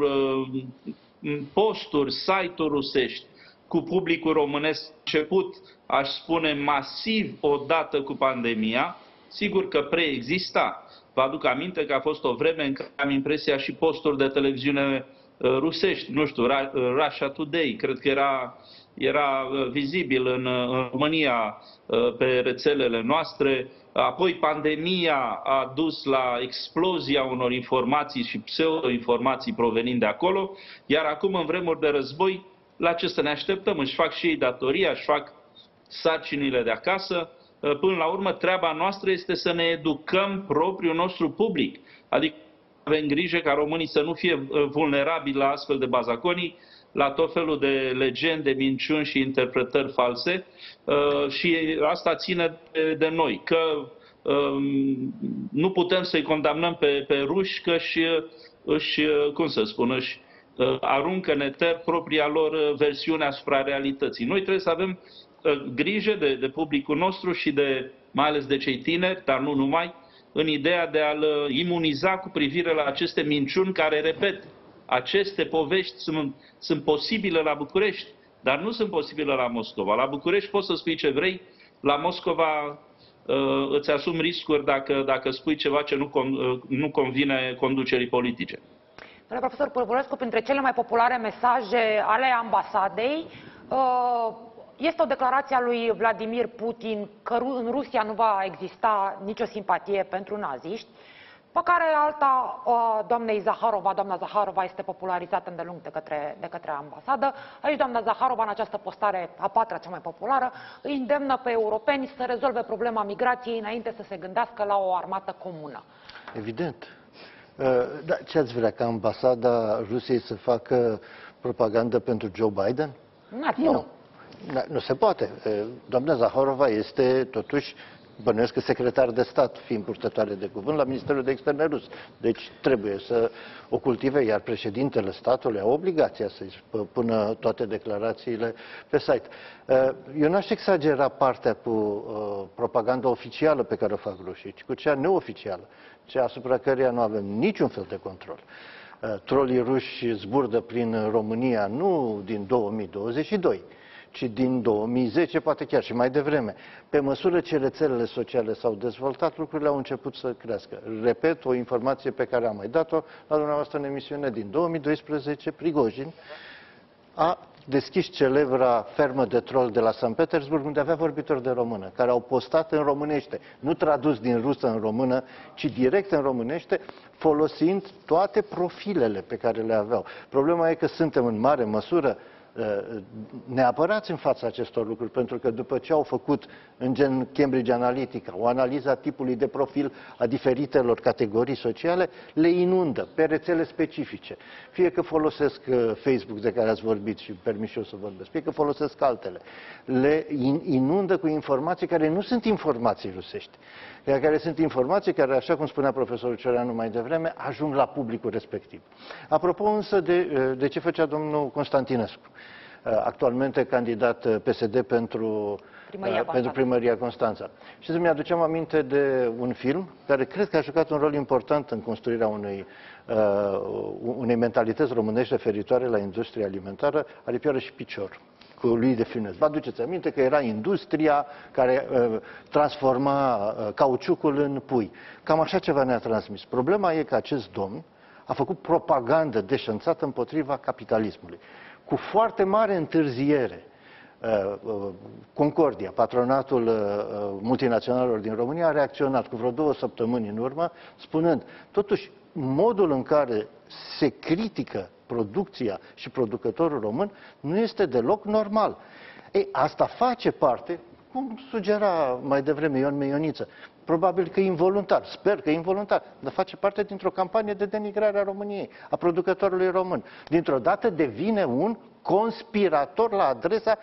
posturi, site-uri rusești cu publicul românesc a început, aș spune, masiv odată cu pandemia. Sigur că preexista. Vă aduc aminte că a fost o vreme în care am impresia și posturi de televiziune rusești. Nu știu, Russia Today, cred că era vizibil în România pe rețelele noastre. Apoi pandemia a dus la explozia unor informații și pseudo-informații provenind de acolo. Iar acum, în vremuri de război, la ce să ne așteptăm? Își fac și ei datoria, își fac sarcinile de acasă, Până la urmă, treaba noastră este să ne educăm propriul nostru public. Adică avem grijă ca românii să nu fie vulnerabili la astfel de bazaconii, la tot felul de legende, minciuni și interpretări false. Și asta ține de noi, că nu putem să-i condamnăm pe ruși că își aruncă neter propria lor versiune asupra realității. Noi trebuie să avem grijă de publicul nostru și mai ales de cei tineri, dar nu numai, în ideea de a-l imuniza cu privire la aceste minciuni care, repet, aceste povești sunt posibile la București, dar nu sunt posibile la Moscova. La București poți să spui ce vrei, la Moscova îți asumi riscuri dacă spui ceva ce nu convine conducerii politice. Domnule profesor Pârvulescu, printre cele mai populare mesaje ale ambasadei este o declarație a lui Vladimir Putin că în Rusia nu va exista nicio simpatie pentru naziști, pe care alta doamnei Zaharova, doamna Zaharova este popularizată îndelung de către ambasadă. Aici doamna Zaharova, în această postare a patra cea mai populară, îi îndemnă pe europeni să rezolve problema migrației înainte să se gândească la o armată comună. Evident. Dar ce ați vrea, ca ambasada Rusiei să facă propagandă pentru Joe Biden? Nu. Nu se poate. Doamna Zaharova este totuși, bănuiesc că secretar de stat, fiind purtătoare de cuvânt la Ministerul de Externe rus. Deci trebuie să o cultive, iar președintele statului a obligația să-și pună toate declarațiile pe site. Eu n-aș exagera partea cu propaganda oficială pe care o fac rușii, ci cu cea neoficială, cea asupra căreia nu avem niciun fel de control. Trolii ruși zburdă prin România nu din 2022, ci din 2010, poate chiar și mai devreme. Pe măsură ce rețelele sociale s-au dezvoltat, lucrurile au început să crească. Repet, o informație pe care am mai dat-o la dumneavoastră în emisiune din 2012, Prigojin a deschis celebra fermă de troll de la Sankt Petersburg, unde avea vorbitori de română, care au postat în românește, nu tradus din rusă în română, ci direct în românește, folosind toate profilele pe care le aveau. Problema e că suntem în mare măsură neapărați în fața acestor lucruri, pentru că după ce au făcut în gen Cambridge Analytica, o analiză a tipului de profil a diferitelor categorii sociale, le inundă pe rețele specifice. Fie că folosesc Facebook, de care ați vorbit și permis și eu să vorbesc, fie că folosesc altele. Le inundă cu informații care nu sunt informații rusești, care sunt informații care, așa cum spunea profesorul Cioroianu mai devreme, ajung la publicul respectiv. Apropo însă de ce făcea domnul Constantinescu, actualmente candidat PSD pentru Primăria Constanța. Și să-mi aduceam aminte de un film care cred că a jucat un rol important în construirea unei mentalități românești referitoare la industria alimentară, Aripioară și Picior, cu lui de Funès. Vă aduceți aminte că era industria care transforma cauciucul în pui. Cam așa ceva ne-a transmis. Problema e că acest domn a făcut propagandă deșanțată împotriva capitalismului. Cu foarte mare întârziere, Concordia, patronatul multinaționalelor din România, a reacționat cu vreo 2 săptămâni în urmă, spunând, totuși, modul în care se critică producția și producătorul român nu este deloc normal. Ei, asta face parte, cum sugera mai devreme Ion Ioniță, probabil că involuntar, sper că involuntar, dar face parte dintr-o campanie de denigrare a României, a producătorului român. Dintr-o dată devine un conspirator la adresa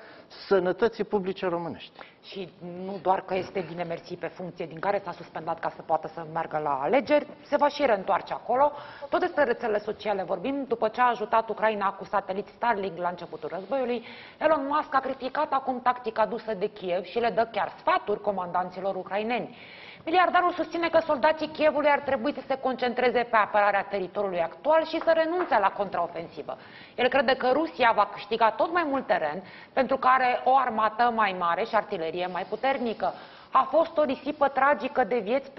sănătății publice românești. Și nu doar că este din emersie pe funcție din care s-a suspendat ca să poată să meargă la alegeri, se va și reîntoarce acolo. Tot despre rețelele sociale vorbim. După ce a ajutat Ucraina cu satelit Starlink la începutul războiului, Elon Musk a criticat acum tactica adusă de Kiev și le dă chiar sfaturi comandanților ucraineni. Miliardarul susține că soldații Kievului ar trebui să se concentreze pe apărarea teritoriului actual și să renunțe la contraofensivă. El crede că Rusia va câștiga tot mai mult teren pentru că are o armată mai mare și artilerie mai puternică. A fost o risipă tragică de vieți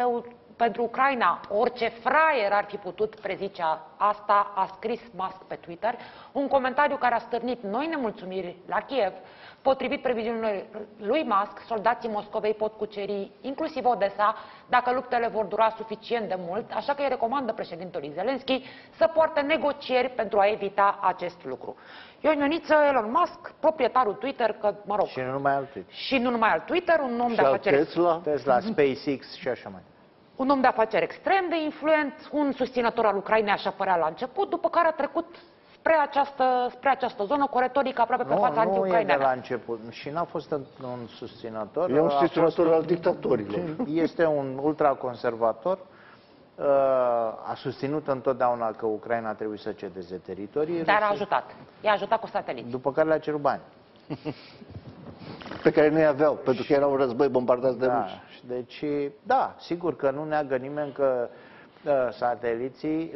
pe pentru Ucraina. Orice fraier ar fi putut prezice asta, a scris Musk pe Twitter, un comentariu care a stârnit noi nemulțumiri la Kiev. Potrivit previziunilor lui Musk, soldații Moscovei pot cuceri inclusiv Odessa dacă luptele vor dura suficient de mult, așa că îi recomandă președintelui Zelenski să poartă negocieri pentru a evita acest lucru. Ion Ioniță, Elon Musk, proprietarul Twitter, că, mă rog... Și nu numai al Twitter. Și nu numai al Twitter, un om de afaceri... Tesla, SpaceX și așa mai. Un om de afaceri extrem de influent, un susținător al Ucrainei, așa părea la început, după care a trecut spre această zonă, cu retorică aproape pe fața anti-ucraineană. Nu, de la început. Și n-a fost un susținător. E un susținător al dictatorilor. Este un ultraconservator. A susținut întotdeauna că Ucraina trebuie să cedeze teritorii. Dar a ajutat. I-a ajutat cu sateliți. După care le-a cerut bani. Pe care nu-i aveau, pentru că era un război bombardat de ruși. Deci, da, sigur că nu neagă nimeni că sateliții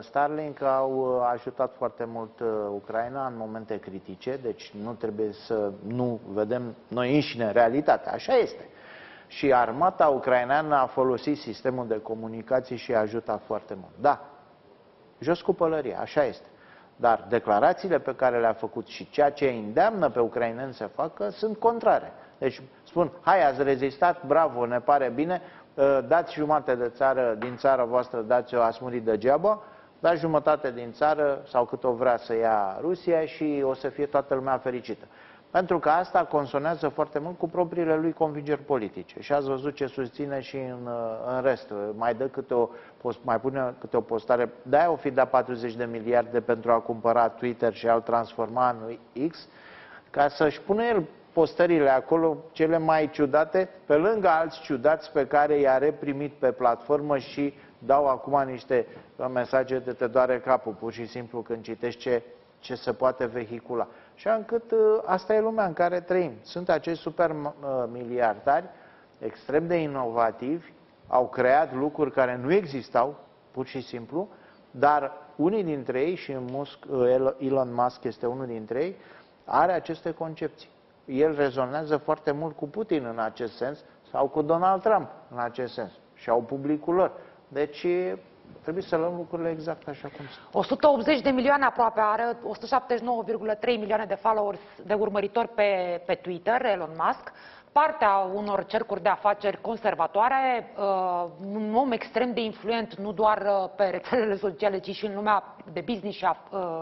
Starlink au ajutat foarte mult Ucraina în momente critice, deci nu trebuie să nu vedem noi înșine realitatea, așa este. Și armata ucraineană a folosit sistemul de comunicații și a ajutat foarte mult. Da, jos cu pălăria, așa este. Dar declarațiile pe care le-a făcut și ceea ce îndeamnă pe ucraineni să facă sunt contrare. Deci spun, hai, ați rezistat, bravo, ne pare bine, dați jumătate de țară din țara voastră, dați-o, ați murit degeaba, dați jumătate din țară sau cât o vrea să ia Rusia și o să fie toată lumea fericită. Pentru că asta consonează foarte mult cu propriile lui convingeri politice. Și ați văzut ce susține și în rest. Mai pune câte o postare. De-aia o fi dat 40 de miliarde pentru a cumpăra Twitter și a-l transforma în X, ca să-și pună el postările acolo cele mai ciudate, pe lângă alți ciudați pe care i-a reprimit pe platformă și dau acum niște mesaje de te doare capul, pur și simplu, când citești ce se poate vehicula. Așa încât asta e lumea în care trăim. Sunt acești super miliardari, extrem de inovativi, au creat lucruri care nu existau, pur și simplu, dar unii dintre ei, și Elon Musk este unul dintre ei, are aceste concepții. El rezonează foarte mult cu Putin în acest sens, sau cu Donald Trump în acest sens. Și au publicul lor. Deci... trebuie să luăm lucrurile exact așa cum sunt. 180 de milioane aproape are, 179,3 milioane de followers, de urmăritori pe Twitter, Elon Musk. Partea unor cercuri de afaceri conservatoare, un om extrem de influent, nu doar pe rețelele sociale, ci și în lumea de business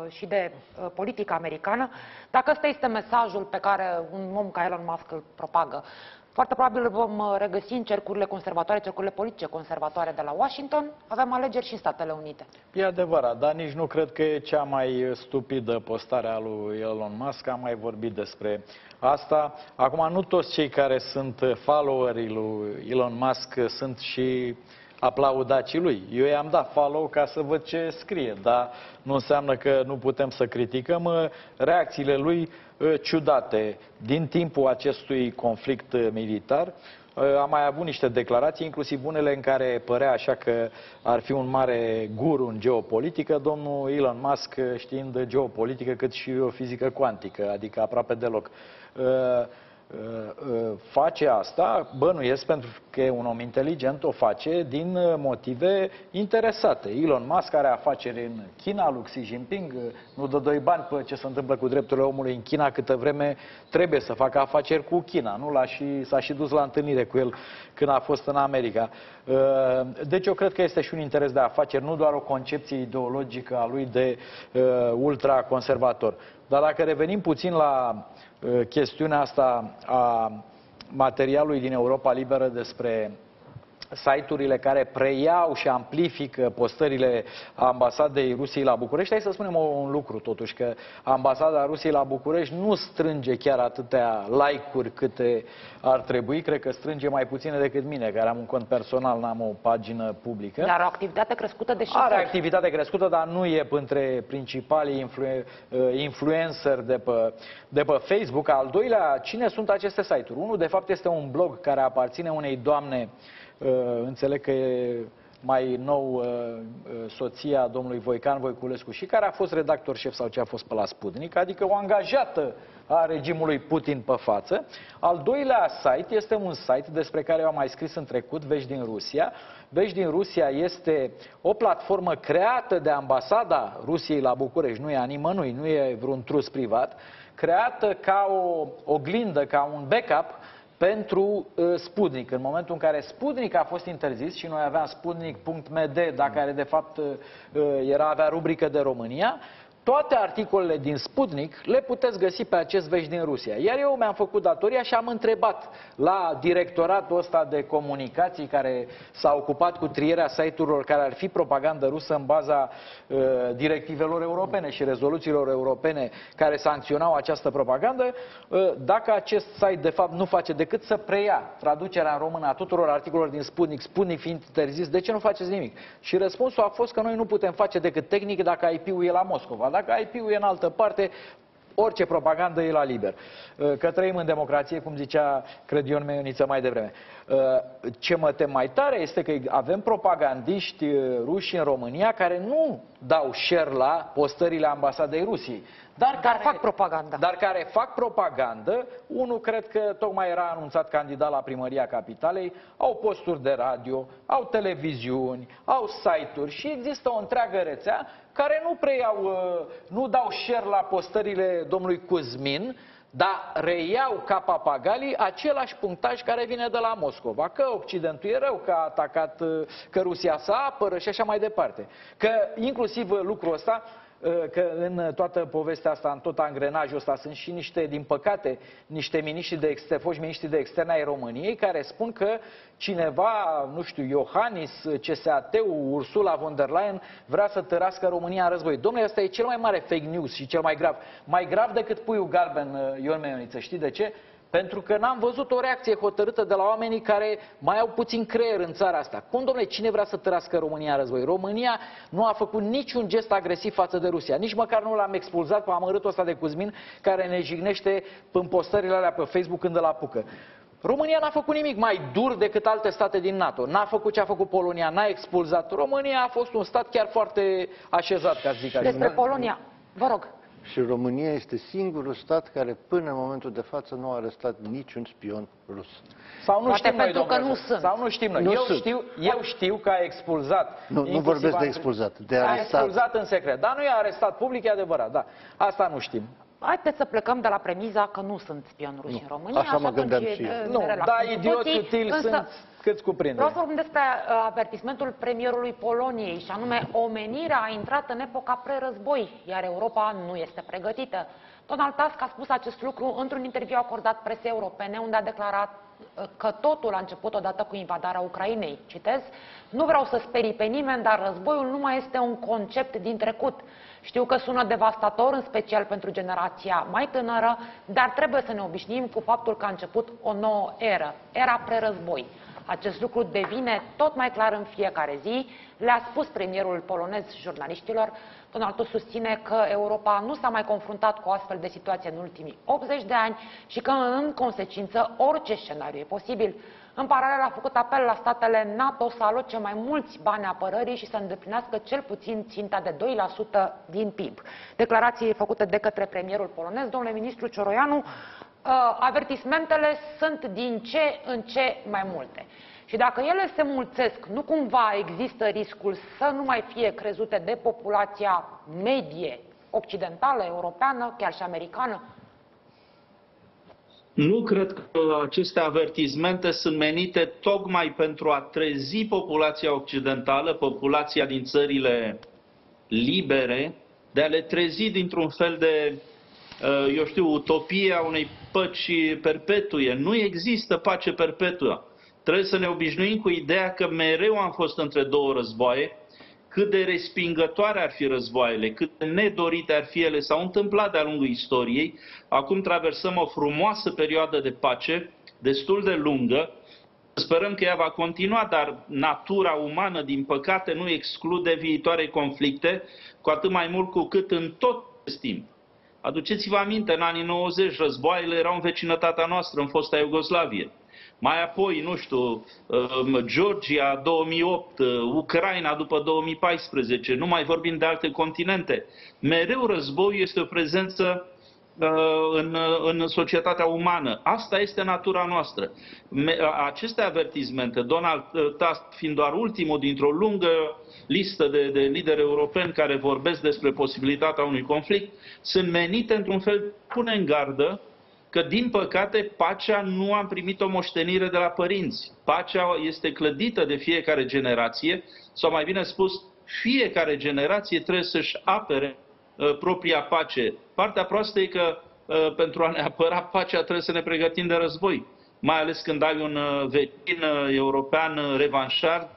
și de politică americană. Dacă ăsta este mesajul pe care un om ca Elon Musk îl propagă, foarte probabil îl vom regăsi în cercurile conservatoare, cercurile politice conservatoare de la Washington. Avem alegeri și în Statele Unite. E adevărat, dar nici nu cred că e cea mai stupidă postare a lui Elon Musk. Am mai vorbit despre asta. Acum, nu toți cei care sunt followerii lui Elon Musk sunt și aplaudați lui. Eu i-am dat follow ca să văd ce scrie, dar nu înseamnă că nu putem să criticăm reacțiile lui ciudate. Din timpul acestui conflict militar a mai avut niște declarații, inclusiv unele în care părea așa că ar fi un mare guru în geopolitică, domnul Elon Musk știind geopolitică cât și o fizică cuantică, adică aproape deloc. Face asta, bănuiesc, pentru că e un om inteligent, o face din motive interesate. Elon Musk are afaceri în China, lui Xi Jinping nu dă doi bani pe ce se întâmplă cu drepturile omului în China, câtă vreme trebuie să facă afaceri cu China. Nu? S-a și dus la întâlnire cu el când a fost în America. Deci eu cred că este și un interes de afaceri, nu doar o concepție ideologică a lui de ultraconservator. Dar dacă revenim puțin la chestiunea asta a materialului din Europa Liberă despre site-urile care preiau și amplifică postările ambasadei Rusiei la București, hai să spunem un lucru totuși, că ambasada Rusiei la București nu strânge chiar atâtea like-uri câte ar trebui, cred că strânge mai puține decât mine, care am un cont personal, n-am o pagină publică. Dar o activitate crescută de șifrări. Are activitate crescută, dar nu e între principalii influenceri de pe Facebook. Al doilea, cine sunt aceste site-uri? Unul, de fapt, este un blog care aparține unei doamne, înțeleg că e mai nou soția domnului Voican Voiculescu și care a fost redactor șef sau ce a fost pe la Sputnik, adică o angajată a regimului Putin pe față. Al doilea site este un site despre care eu am mai scris în trecut, Vești din Rusia. Vești din Rusia este o platformă creată de ambasada Rusiei la București, nu e a nimănui, nu e vreun trust privat, creată ca o oglindă, ca un backup pentru Sputnik. În momentul în care Sputnik a fost interzis și noi aveam sputnik.md, dar care de fapt avea rubrică de România, toate articolele din Sputnik le puteți găsi pe acest Vești din Rusia. Iar eu mi-am făcut datoria și am întrebat la directoratul ăsta de comunicații care s-a ocupat cu trierea site-urilor care ar fi propagandă rusă în baza directivelor europene și rezoluțiilor europene care sancționau această propagandă, dacă acest site de fapt nu face decât să preia traducerea în română a tuturor articolelor din Sputnik, Sputnik fiind interzis, de ce nu faceți nimic? Și răspunsul a fost că noi nu putem face decât tehnic dacă IP-ul e la Moscova. Dacă IP-ul e în altă parte, orice propagandă e la liber. Că trăim în democrație, cum zicea, cred, Ion Ioniță mai devreme. Ce mă tem mai tare este că avem propagandiști ruși în România care nu dau share la postările ambasadei Rusiei. Dar care fac propagandă. Unul, cred că tocmai era anunțat candidat la primăria Capitalei, au posturi de radio, au televiziuni, au site-uri și există o întreagă rețea care nu dau share la postările domnului Cuzmin, dar reiau ca papagalii același punctaj care vine de la Moscova. Că Occidentul e rău, că a atacat, că Rusia se apără și așa mai departe. Că inclusiv lucrul ăsta, că în toată povestea asta, în tot angrenajul ăsta, sunt și niște, din păcate, niște foști miniștri de externe ai României care spun că cineva, nu știu, Iohannis, CSAT-ul, Ursula von der Leyen, vrea să tărască România în război. Domnule, asta e cel mai mare fake news și cel mai grav. Mai grav decât puiul galben, Ion Ioniță. Știi de ce? Pentru că n-am văzut o reacție hotărâtă de la oamenii care mai au puțin creier în țara asta. Cum, domnule, cine vrea să tărască România în război? România nu a făcut niciun gest agresiv față de Rusia. Nici măcar nu l-am expulzat pe amărâtul ăsta de Cuzmin, care ne jignește în postările alea pe Facebook când îl apucă. România n-a făcut nimic mai dur decât alte state din NATO. N-a făcut ce a făcut Polonia, n-a expulzat. România a fost un stat chiar foarte așezat, ca zic așa. Despre Polonia, vă rog. Și România este singurul stat care până în momentul de față nu a arestat niciun spion rus. Sau nu știm noi, domnule. Sau nu știm noi. Eu știu că a expulzat. Nu vorbesc de expulzat, de arestat. A expulzat în secret. Dar nu i-a arestat public, e adevărat. Da. Asta nu știm. Haideți să plecăm de la premiza că nu sunt spion ruși în România. Așa mă gândeam și eu. Nu, dar idioți utili sunt câți cuprinde. Vreau să vorbim despre avertismentul premierului Poloniei și anume omenirea a intrat în epoca prerăzboi, iar Europa nu este pregătită. Donald Tusk a spus acest lucru într-un interviu acordat presei europene unde a declarat că totul a început odată cu invadarea Ucrainei. Citez, nu vreau să sperii pe nimeni, dar războiul nu mai este un concept din trecut. Știu că sună devastator, în special pentru generația mai tânără, dar trebuie să ne obișnim cu faptul că a început o nouă eră, era prerăzboi. Acest lucru devine tot mai clar în fiecare zi, le-a spus premierul polonez jurnaliștilor. Donald Tusk susține că Europa nu s-a mai confruntat cu o astfel de situație în ultimii 80 de ani și că, în consecință, orice scenariu e posibil. În paralel, a făcut apel la statele NATO să aloce mai mulți bani apărării și să îndeplinească cel puțin ținta de 2% din PIB. Declarații făcute de către premierul polonez, domnule ministru Cioroianu, avertismentele sunt din ce în ce mai multe. Și dacă ele se mulțesc, nu cumva există riscul să nu mai fie crezute de populația medie occidentală, europeană, chiar și americană? Nu cred că aceste avertismente sunt menite tocmai pentru a trezi populația occidentală, populația din țările libere, de a le trezi dintr-un fel de, eu știu, utopia unei păci perpetuie. Nu există pace perpetuă. Trebuie să ne obișnuim cu ideea că mereu am fost între două războaie, cât de respingătoare ar fi războaiele, cât de nedorite ar fi ele, s-au întâmplat de-a lungul istoriei. Acum traversăm o frumoasă perioadă de pace, destul de lungă. Sperăm că ea va continua, dar natura umană, din păcate, nu exclude viitoare conflicte, cu atât mai mult cu cât în tot timp. Aduceți-vă aminte, în anii 90, războaiele erau în vecinătatea noastră, în fosta Iugoslavie. Mai apoi, nu știu, Georgia 2008, Ucraina după 2014, nu mai vorbim de alte continente. Mereu războiul este o prezență în societatea umană. Asta este natura noastră. Aceste avertismente, Donald Tusk fiind doar ultimul dintr-o lungă listă de lideri europeni care vorbesc despre posibilitatea unui conflict, sunt menite într-un fel, pune în gardă că, din păcate, pacea nu a primit o moștenire de la părinți. Pacea este clădită de fiecare generație, sau mai bine spus, fiecare generație trebuie să-și apere propria pace. Partea proastă e că pentru a ne apăra pacea trebuie să ne pregătim de război, mai ales când ai un vecin european revanșar,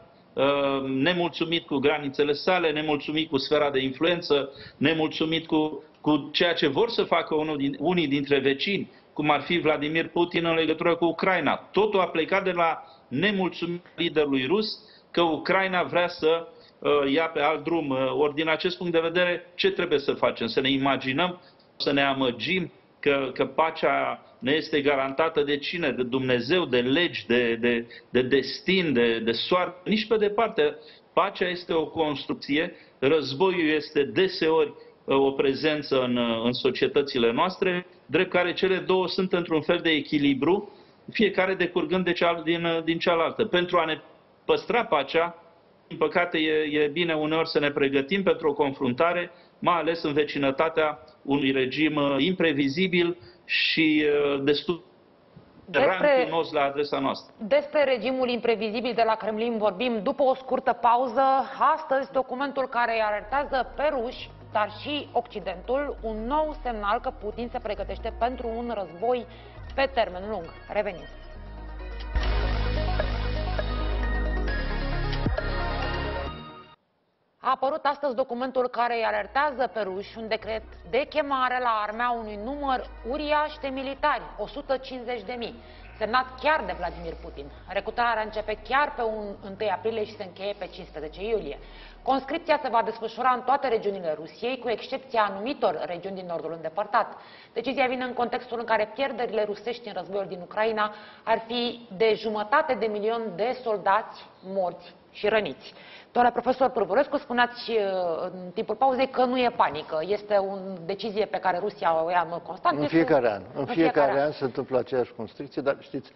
nemulțumit cu granițele sale, nemulțumit cu sfera de influență, nemulțumit cu ceea ce vor să facă unii dintre vecini, cum ar fi Vladimir Putin în legătură cu Ucraina. Totul a plecat de la nemulțumirea liderului rus că Ucraina vrea să ia pe alt drum. Ori din acest punct de vedere, ce trebuie să facem? Să ne imaginăm, să ne amăgim că pacea ne este garantată de cine? De Dumnezeu, de legi, de destin, de soartă? Nici pe departe. Pacea este o construcție, războiul este deseori o prezență în societățile noastre, drept care cele două sunt într-un fel de echilibru, fiecare decurgând din cealaltă. Pentru a ne păstra pacea, din păcate, e bine uneori să ne pregătim pentru o confruntare, mai ales în vecinătatea unui regim imprevizibil și destul de rancunos la adresa noastră. Despre regimul imprevizibil de la Kremlin vorbim după o scurtă pauză. Astăzi, documentul care îi alertează pe ruși, dar și Occidentul, un nou semnal că Putin se pregătește pentru un război pe termen lung. Revenim. A apărut astăzi documentul care îi alertează pe ruși, un decret de chemare la armea unui număr uriaș de militari, 150.000, semnat chiar de Vladimir Putin. Recrutarea începe chiar pe 1 aprilie și se încheie pe 15 iulie. Conscripția se va desfășura în toate regiunile Rusiei, cu excepția anumitor regiuni din nordul îndepărtat. Decizia vine în contextul în care pierderile rusești în războiul din Ucraina ar fi de 1,5 milion de soldați morți și răniți. Doamna profesor Pârvulescu, spuneați în timpul pauzei că nu e panică. Este o decizie pe care Rusia o ia în constant. În fiecare an. În fiecare an se întâmplă aceeași constricție, dar știți,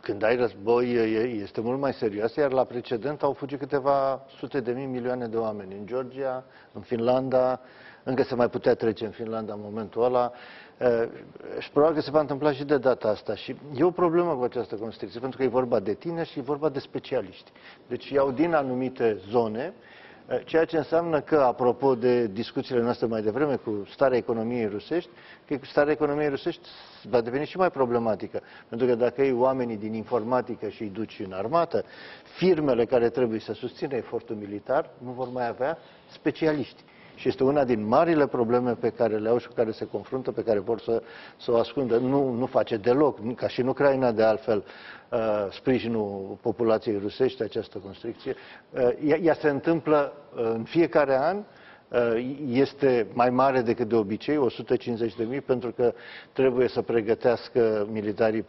când ai război este mult mai serios, iar la precedent au fugit câteva sute de mii, milioane de oameni. În Georgia, în Finlanda, încă se mai putea trece în Finlanda în momentul ăla. Și probabil că se va întâmpla și de data asta. Și e o problemă cu această constricție, pentru că e vorba de tineri și e vorba de specialiști. Deci iau din anumite zone, ceea ce înseamnă că, apropo de discuțiile noastre mai devreme cu starea economiei rusești, că starea economiei rusești va deveni și mai problematică. Pentru că dacă iei oamenii din informatică și îi duci în armată, firmele care trebuie să susțină efortul militar nu vor mai avea specialiști. Și este una din marile probleme pe care le au și cu care se confruntă, pe care vor să o ascundă. Nu face deloc, ca și în Ucraina de altfel, sprijinul populației rusești, această constricție. Ea se întâmplă în fiecare an, este mai mare decât de obicei, 150.000, pentru că trebuie să pregătească militarii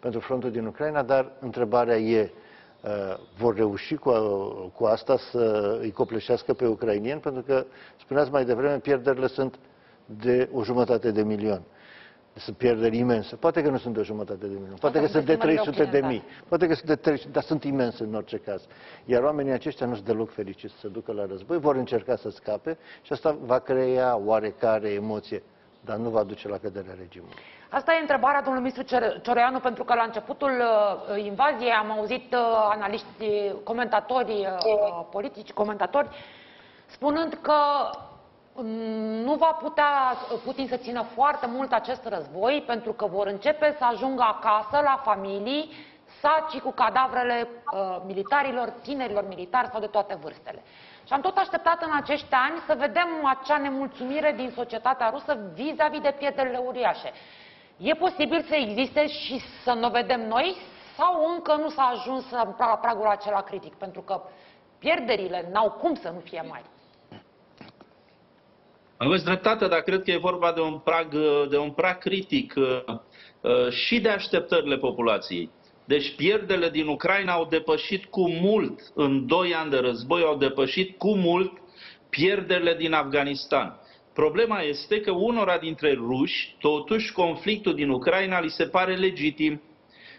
pentru frontul din Ucraina, dar întrebarea e, vor reuși cu asta să îi copleșească pe ucrainieni, pentru că, spuneați mai devreme, pierderile sunt de 1,5 milion. Sunt pierderi imense. Poate că nu sunt de 1,5 milion, poate că sunt de 300.000, poate că sunt de 300, dar sunt imense în orice caz. Iar oamenii aceștia nu sunt deloc fericiți să se ducă la război, vor încerca să scape și asta va crea oarecare emoție, dar nu va duce la căderea regimului. Asta e întrebarea domnului ministru Cioroianu, pentru că la începutul invaziei am auzit analiști, comentatori politici, comentatori, spunând că nu va putea Putin să țină foarte mult acest război, pentru că vor începe să ajungă acasă, la familii, sacii cu cadavrele militarilor, tinerilor militari sau de toate vârstele. Și am tot așteptat în acești ani să vedem acea nemulțumire din societatea rusă vis-a-vis de pierderile uriașe. E posibil să existe și să nu vedem noi sau încă nu s-a ajuns la pragul acela critic? Pentru că pierderile n-au cum să nu fie mari. Aveți dreptate, dar cred că e vorba de un prag critic și de așteptările populației. Deci pierderile din Ucraina au depășit cu mult, în 2 ani de război, au depășit cu mult pierderile din Afganistan. Problema este că unora dintre ruși, totuși, conflictul din Ucraina li se pare legitim,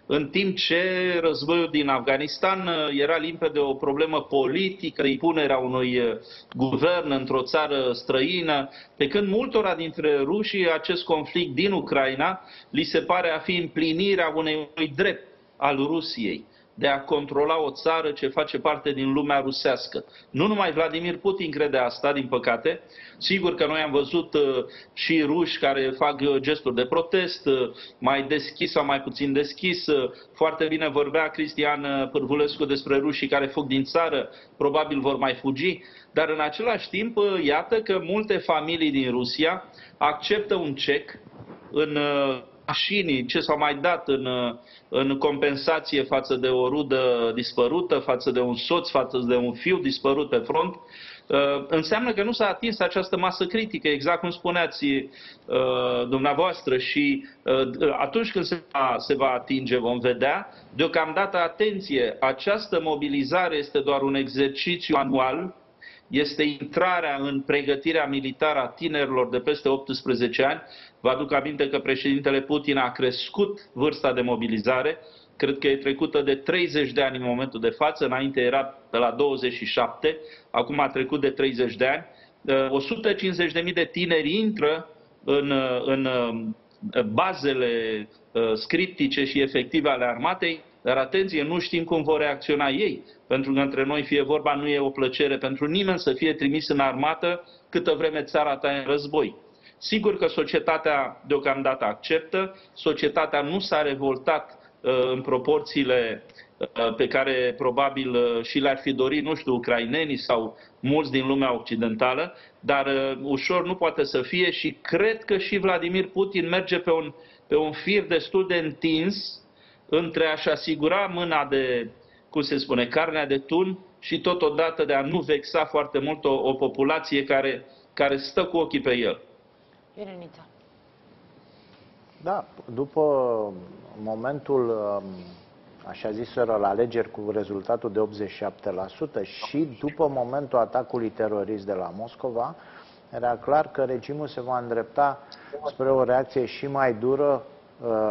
în timp ce războiul din Afganistan era limpede o problemă politică, impunerea unui guvern într-o țară străină, pe când multora dintre rușii acest conflict din Ucraina li se pare a fi împlinirea unui drept al Rusiei de a controla o țară ce face parte din lumea rusească. Nu numai Vladimir Putin crede asta, din păcate. Sigur că noi am văzut și ruși care fac gesturi de protest, mai deschis sau mai puțin deschis. Foarte bine vorbea Cristian Pârvulescu despre rușii care fug din țară, probabil vor mai fugi. Dar în același timp, iată că multe familii din Rusia acceptă un cec în mașinii, ce s-au mai dat în compensație față de o rudă dispărută, față de un soț, față de un fiu dispărut pe front, înseamnă că nu s-a atins această masă critică, exact cum spuneați dumneavoastră, și atunci când se va atinge vom vedea. Deocamdată, atenție, această mobilizare este doar un exercițiu anual, este intrarea în pregătirea militară a tinerilor de peste 18 ani. Vă aduc aminte că președintele Putin a crescut vârsta de mobilizare. Cred că e trecută de 30 de ani în momentul de față. Înainte era pe la 27, acum a trecut de 30 de ani. 150.000 de tineri intră în bazele scriptice și efective ale armatei. Dar atenție, nu știm cum vor reacționa ei, pentru că între noi fie vorba, nu e o plăcere pentru nimeni să fie trimis în armată câtă vreme țara ta e în război. Sigur că societatea deocamdată acceptă, societatea nu s-a revoltat în proporțiile pe care probabil și le-ar fi dorit, nu știu, ucrainenii sau mulți din lumea occidentală, dar ușor nu poate să fie și cred că și Vladimir Putin merge pe un fir destul de întins între a-și asigura mâna de, cum se spune, carnea de tun și totodată de a nu vexa foarte mult o populație care stă cu ochii pe el. Irenița. Da, după momentul, așa ziseră, la alegeri cu rezultatul de 87% și după momentul atacului terorist de la Moscova, era clar că regimul se va îndrepta spre o reacție și mai dură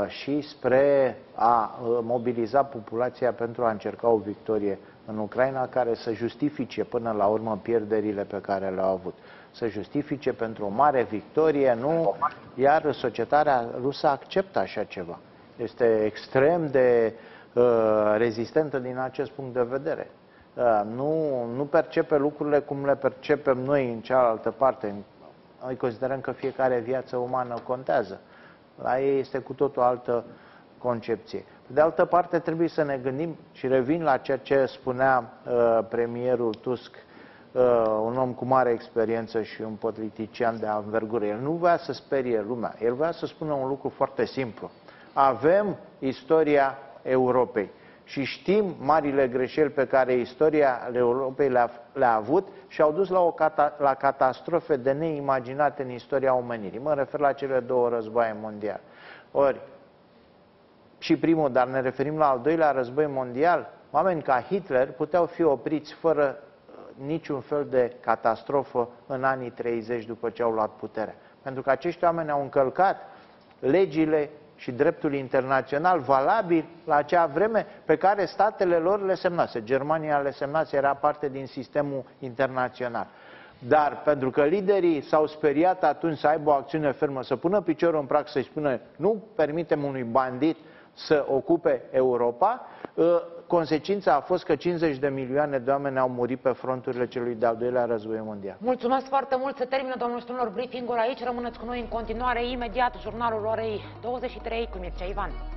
și spre a mobiliza populația pentru a încerca o victorie în Ucraina care să justifice până la urmă pierderile pe care le-au avut. Să justifice pentru o mare victorie, nu? Iar societatea rusă acceptă așa ceva. Este extrem de rezistentă din acest punct de vedere. Nu percepe lucrurile cum le percepem noi în cealaltă parte. Noi considerăm că fiecare viață umană contează. La ei este cu tot o altă concepție. De altă parte, trebuie să ne gândim, și revin la ceea ce spunea premierul Tusk, un om cu mare experiență și un politician de anvergură. El nu vrea să sperie lumea, el vrea să spună un lucru foarte simplu. Avem istoria Europei și știm marile greșeli pe care istoria Europei le-a avut și au dus la la catastrofe de neimaginate în istoria omenirii. Mă refer la cele 2 războaie mondiale. Ori, și primul, dar ne referim la al 2-lea război mondial, oameni ca Hitler puteau fi opriți fără niciun fel de catastrofă în anii 30 după ce au luat puterea. Pentru că acești oameni au încălcat legile și dreptul internațional valabil la acea vreme pe care statele lor le semnase. Germania le semnase, era parte din sistemul internațional. Dar pentru că liderii s-au speriat atunci să aibă o acțiune fermă, să pună piciorul în prag, să-i spună nu permitem unui bandit să ocupe Europa, consecința a fost că 50 de milioane de oameni au murit pe fronturile celui de-al 2-lea război mondial. Mulțumesc foarte mult. Se termină, domnul Strunor, briefing-ul aici. Rămâneți cu noi în continuare. Imediat, jurnalul orei 23 cu Mircea Ivan.